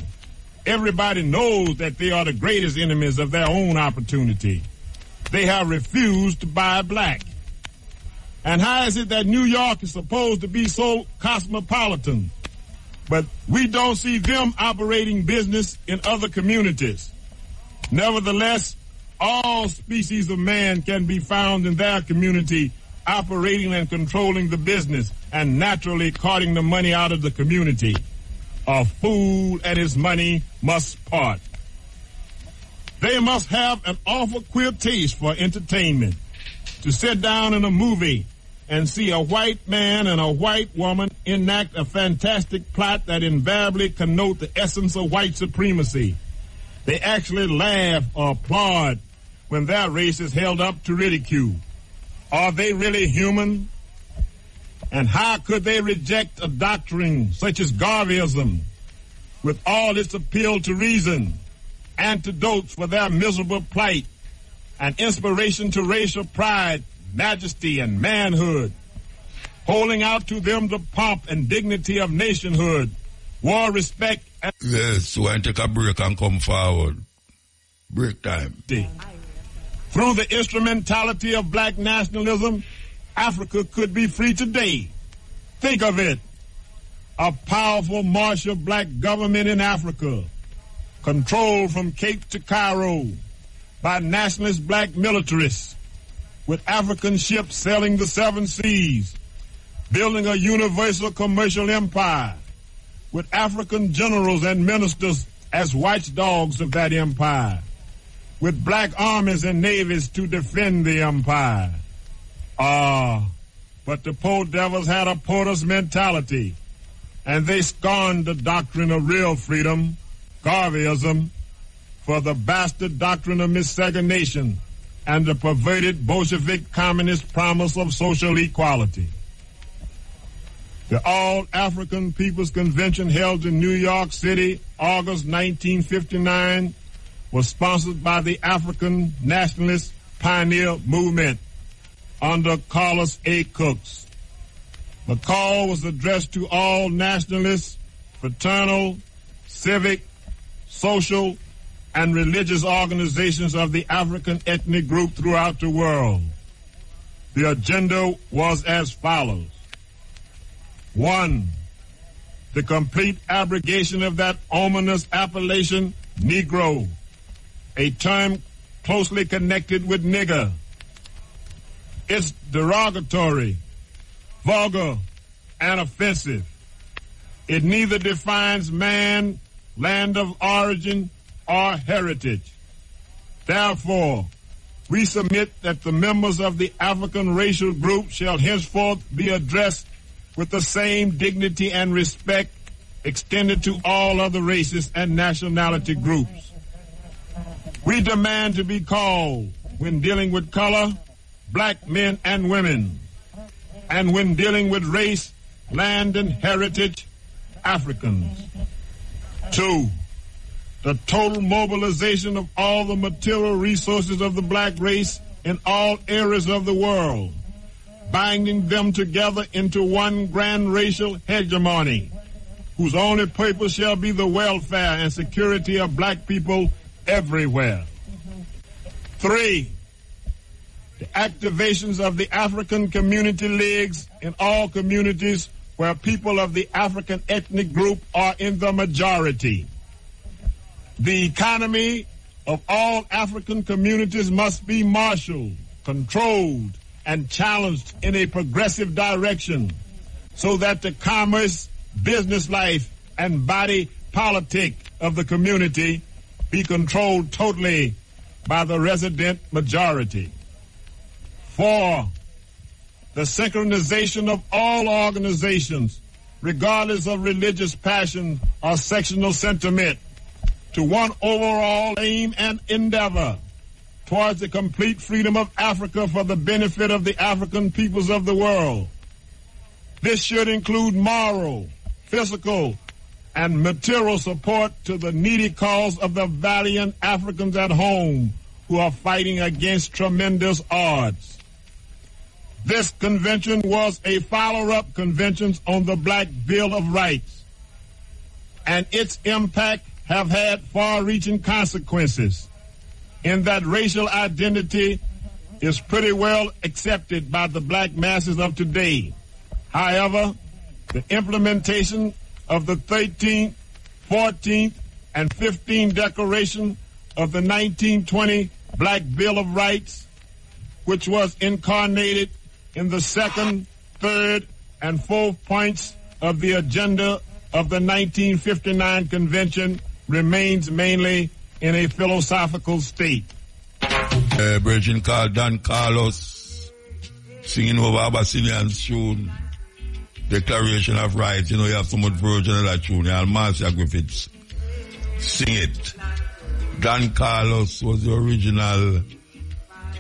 Everybody knows that they are the greatest enemies of their own opportunity. They have refused to buy black. And how is it that New York is supposed to be so cosmopolitan, but we don't see them operating business in other communities? Nevertheless, all species of man can be found in their community operating and controlling the business and naturally carting the money out of the community. A fool and his money must part. They must have an awful queer taste for entertainment. To sit down in a movie and see a white man and a white woman enact a fantastic plot that invariably connotes the essence of white supremacy. They actually laugh or applaud when their race is held up to ridicule. Are they really human? And how could they reject a doctrine such as Garveyism with all its appeal to reason, antidotes for their miserable plight, and inspiration to racial pride, majesty, and manhood, holding out to them the pomp and dignity of nationhood, war, respect, and... Yes, we'll take a break and come forward. Break time. Through the instrumentality of black nationalism, Africa could be free today. Think of it. A powerful martial black government in Africa, controlled from Cape to Cairo by nationalist black militarists, with African ships sailing the seven seas, building a universal commercial empire, with African generals and ministers as watchdogs of that empire, with black armies and navies to defend the empire. But the poor devils had a porter's mentality, and they scorned the doctrine of real freedom, Garveyism, for the bastard doctrine of miscegenation and the perverted Bolshevik communist promise of social equality. The All-African People's Convention held in New York City, August 1959, was sponsored by the African Nationalist Pioneer Movement under Carlos A. Cooks. The call was addressed to all nationalist, fraternal, civic, social, and religious organizations of the African ethnic group throughout the world. The agenda was as follows. 1, the complete abrogation of that ominous appellation, Negro, a term closely connected with nigger. It's derogatory, vulgar, and offensive. It neither defines man, land of origin, or heritage. Therefore, we submit that the members of the African racial group shall henceforth be addressed with the same dignity and respect extended to all other races and nationality groups. We demand to be called, when dealing with color, black men and women, and when dealing with race, land, and heritage, Africans. 2, the total mobilization of all the material resources of the black race in all areas of the world, binding them together into one grand racial hegemony, whose only purpose shall be the welfare and security of black people everywhere. 3, the activations of the African Community Leagues in all communities where people of the African ethnic group are in the majority. The economy of all African communities must be marshaled, controlled, and challenged in a progressive direction so that the commerce, business life, and body politic of the community be controlled totally by the resident majority. 4, the synchronization of all organizations, regardless of religious passion or sectional sentiment, to one overall aim and endeavor towards the complete freedom of Africa for the benefit of the African peoples of the world. This should include moral, physical, and material support to the needy cause of the valiant Africans at home who are fighting against tremendous odds. This convention was a follow-up convention on the Black Bill of Rights, and its impact have had far-reaching consequences in that racial identity is pretty well accepted by the black masses of today. However, the implementation of the 13th, 14th, and 15th Declaration of the 1920 Black Bill of Rights, which was incarnated in the 2nd, 3rd, and 4th points of the agenda of the 1959 convention, remains mainly in a philosophical state. Virgin called Don Carlos, singing over Abyssinian's tune, Declaration of Rights. You know, you have so much version of that tune. Marcia Griffiths sing it. Don Carlos was the original,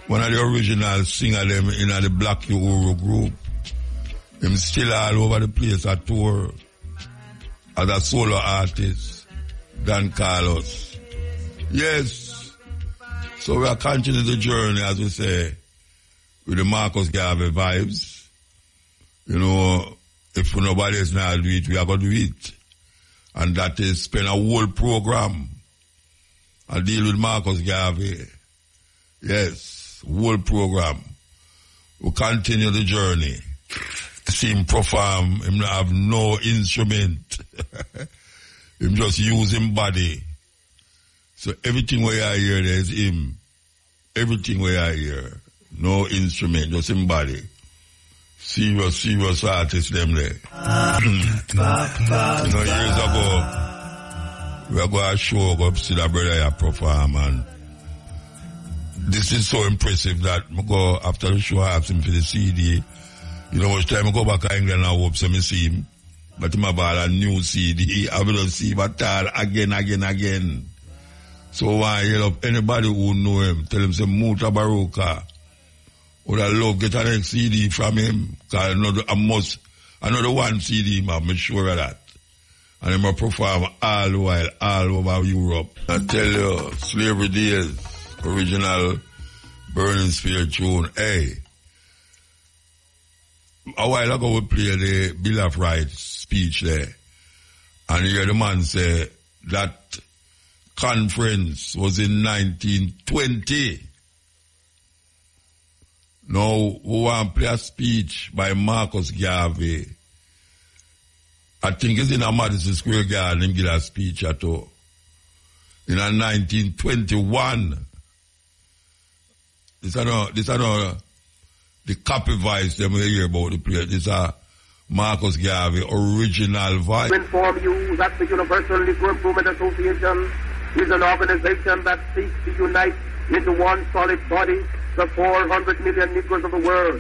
one of the original singer them in the Black Uhuru group. Him still all over the place a tour as a solo artist, Don Carlos. Yes. So we are continuing the journey, as we say, with the Marcus Garvey vibes. You know, if nobody is not do it, we are going to do it. And that is spend a whole program and deal with Marcus Garvey. Yes. Whole program. We continue the journey. See him perform. Him not have no instrument. Him just use him body. So everything we are here, there's him. Everything we are here. No instrument, just him body. Serious, serious artists them there. You know, years ago, we are going to show up, see that brother here perform, and this is so impressive that I go after the show, I asked him for the CD. You know, much time I go back to England and hope so I see him. But I bought a new CD. I will see him at all again. So I yell up anybody who know him, tell him, say, Mutabaruka. Would I love get an next CD from him? Because another one CD, I'm sure of that. And I perform all the while, all over Europe. I tell you, slavery days. Original Burning Spear tune. Hey, a while ago we play the Bill of Rights speech there, and you hear the man say that conference was in 1920. Now, we want to play a speech by Marcus Garvey. I think it's in a Madison Square Garden, him give a speech at all. In a 1921, this is the copy voice them we hear about the play. This is Marcus Garvey, original voice. We inform you that the Universal Negro Improvement Association is an organization that seeks to unite into one solid body the 400 million Negroes of the world,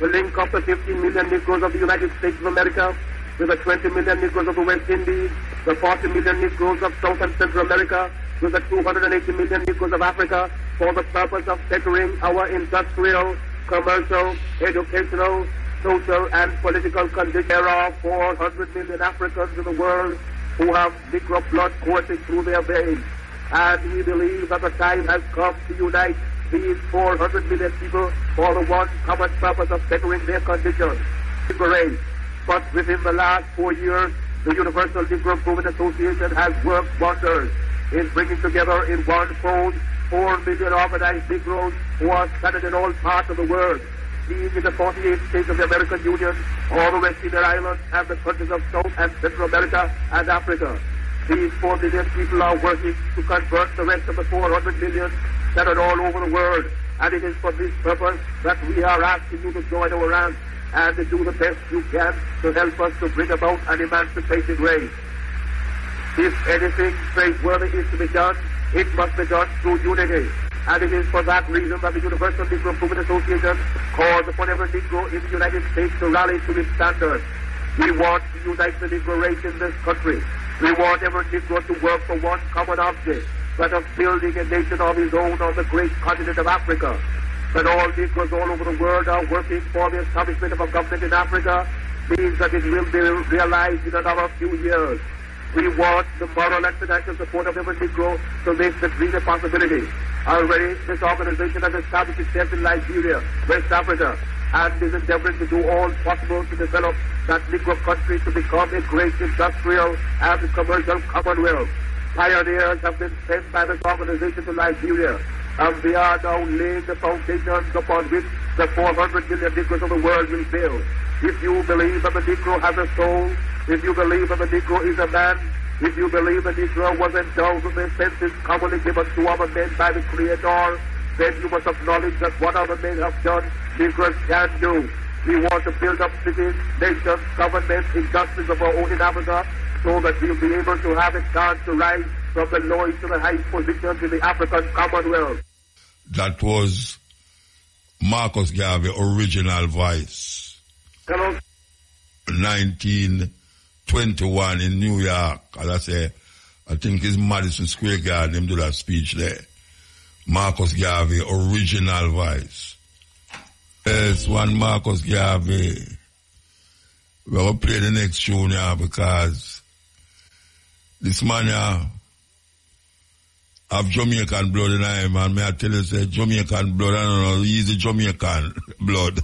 to link up the 50 million Negroes of the United States of America with the 20 million Negroes of the West Indies, the 40 million Negroes of South and Central America, with the 280 million Negroes of Africa, for the purpose of bettering our industrial, commercial, educational, social, and political conditions. There are 400 million Africans in the world who have Negro blood coursing through their veins, and we believe that the time has come to unite these 400 million people for the one common purpose of bettering their conditions. But within the last 4 years, the Universal Negro Improvement Association has worked wonders in bringing together in one fold 4 million organized Negroes who are scattered in all parts of the world, being in the 48 states of the American Union, all the West Indian Islands, and the countries of South and Central America and Africa. These 4 million people are working to convert the rest of the 400 million scattered all over the world, and it is for this purpose that we are asking you to join our ranks and to do the best you can to help us to bring about an emancipated race. If anything praiseworthy is to be done, it must be done through unity. And it is for that reason that the Universal Negro Improvement Association calls upon every Negro in the United States to rally to its standards. We want to unite the Negro race in this country. We want every Negro to work for one common object, that of building a nation of his own on the great continent of Africa. That all Negroes all over the world are working for the establishment of a government in Africa means that it will be realized in another few years. We want the moral and financial support of every Negro to make this dream a possibility. Already, this organization has established itself in Liberia, West Africa, and is endeavoring to do all possible to develop that Negro country to become a great industrial and commercial commonwealth. Pioneers have been sent by this organization to Liberia, and we are now laying the foundations upon which the 400 million Negroes of the world will build. If you believe that the Negro has a soul, if you believe that the Negro is a man, if you believe the Negro was endowed with the senses commonly given to other men by the Creator, then you must acknowledge that what other men have done, Negroes can do. We want to build up cities, nations, governments, industries of our own in Africa, so that we'll be able to have a chance to rise from the lowest to the highest positions in the African Commonwealth. That was Marcus Garvey, original voice. Hello. 1921 in New York. As I say, I think it's Madison Square Garden, him do that speech there. Marcus Garvey, original voice. Yes, one Marcus Garvey. We'll play the next tune now because this man here have Jamaican blood in him, and may I tell you, say, Jamaican blood, I don't know, he's the Jamaican blood.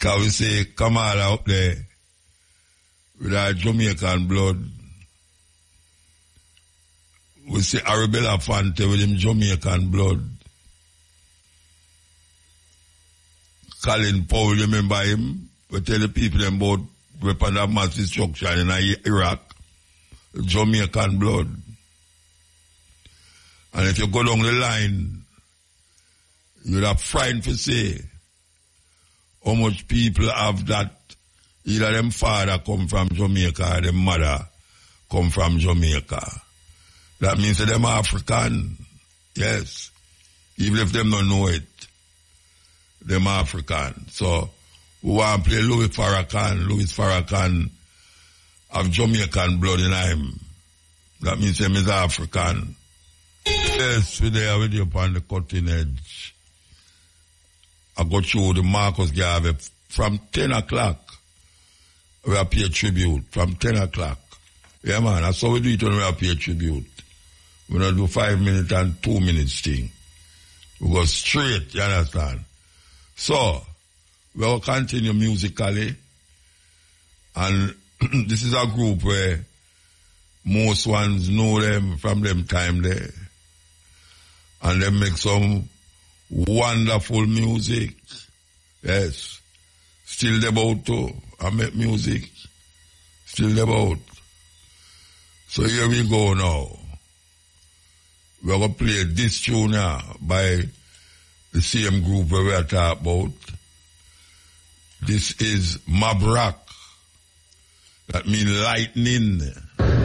Can we say Kamala out there with our Jamaican blood? We say Arabella Fante with him Jamaican blood. Colin Powell, you remember him? We tell the people them about weapons of mass destruction in Iraq. Jamaican blood. And if you go down the line, you'll have frightened to say how much people have that. Either them father come from Jamaica or them mother come from Jamaica. That means that them African. Yes. Even if them don't know it, them African. So we want to play Louis Farrakhan. Louis Farrakhan have Jamaican blood in him. That means them is African. Yes, today I'm with you upon the cutting edge. I got you the Marcus Garvey from 10 o'clock. We pay tribute from 10 o'clock. Yeah, man, that's how we do it when we pay tribute. We don't do 5 minutes and 2 minutes thing. We go straight, you understand? So, we'll continue musically. And this is a group where most ones know them from them time there. And they make some Wonderful music. Yes. Still about too. I make music. Still about. So here we go now. We're going to play this tune now by the same group we were talking about. This is Mabrak. That means lightning.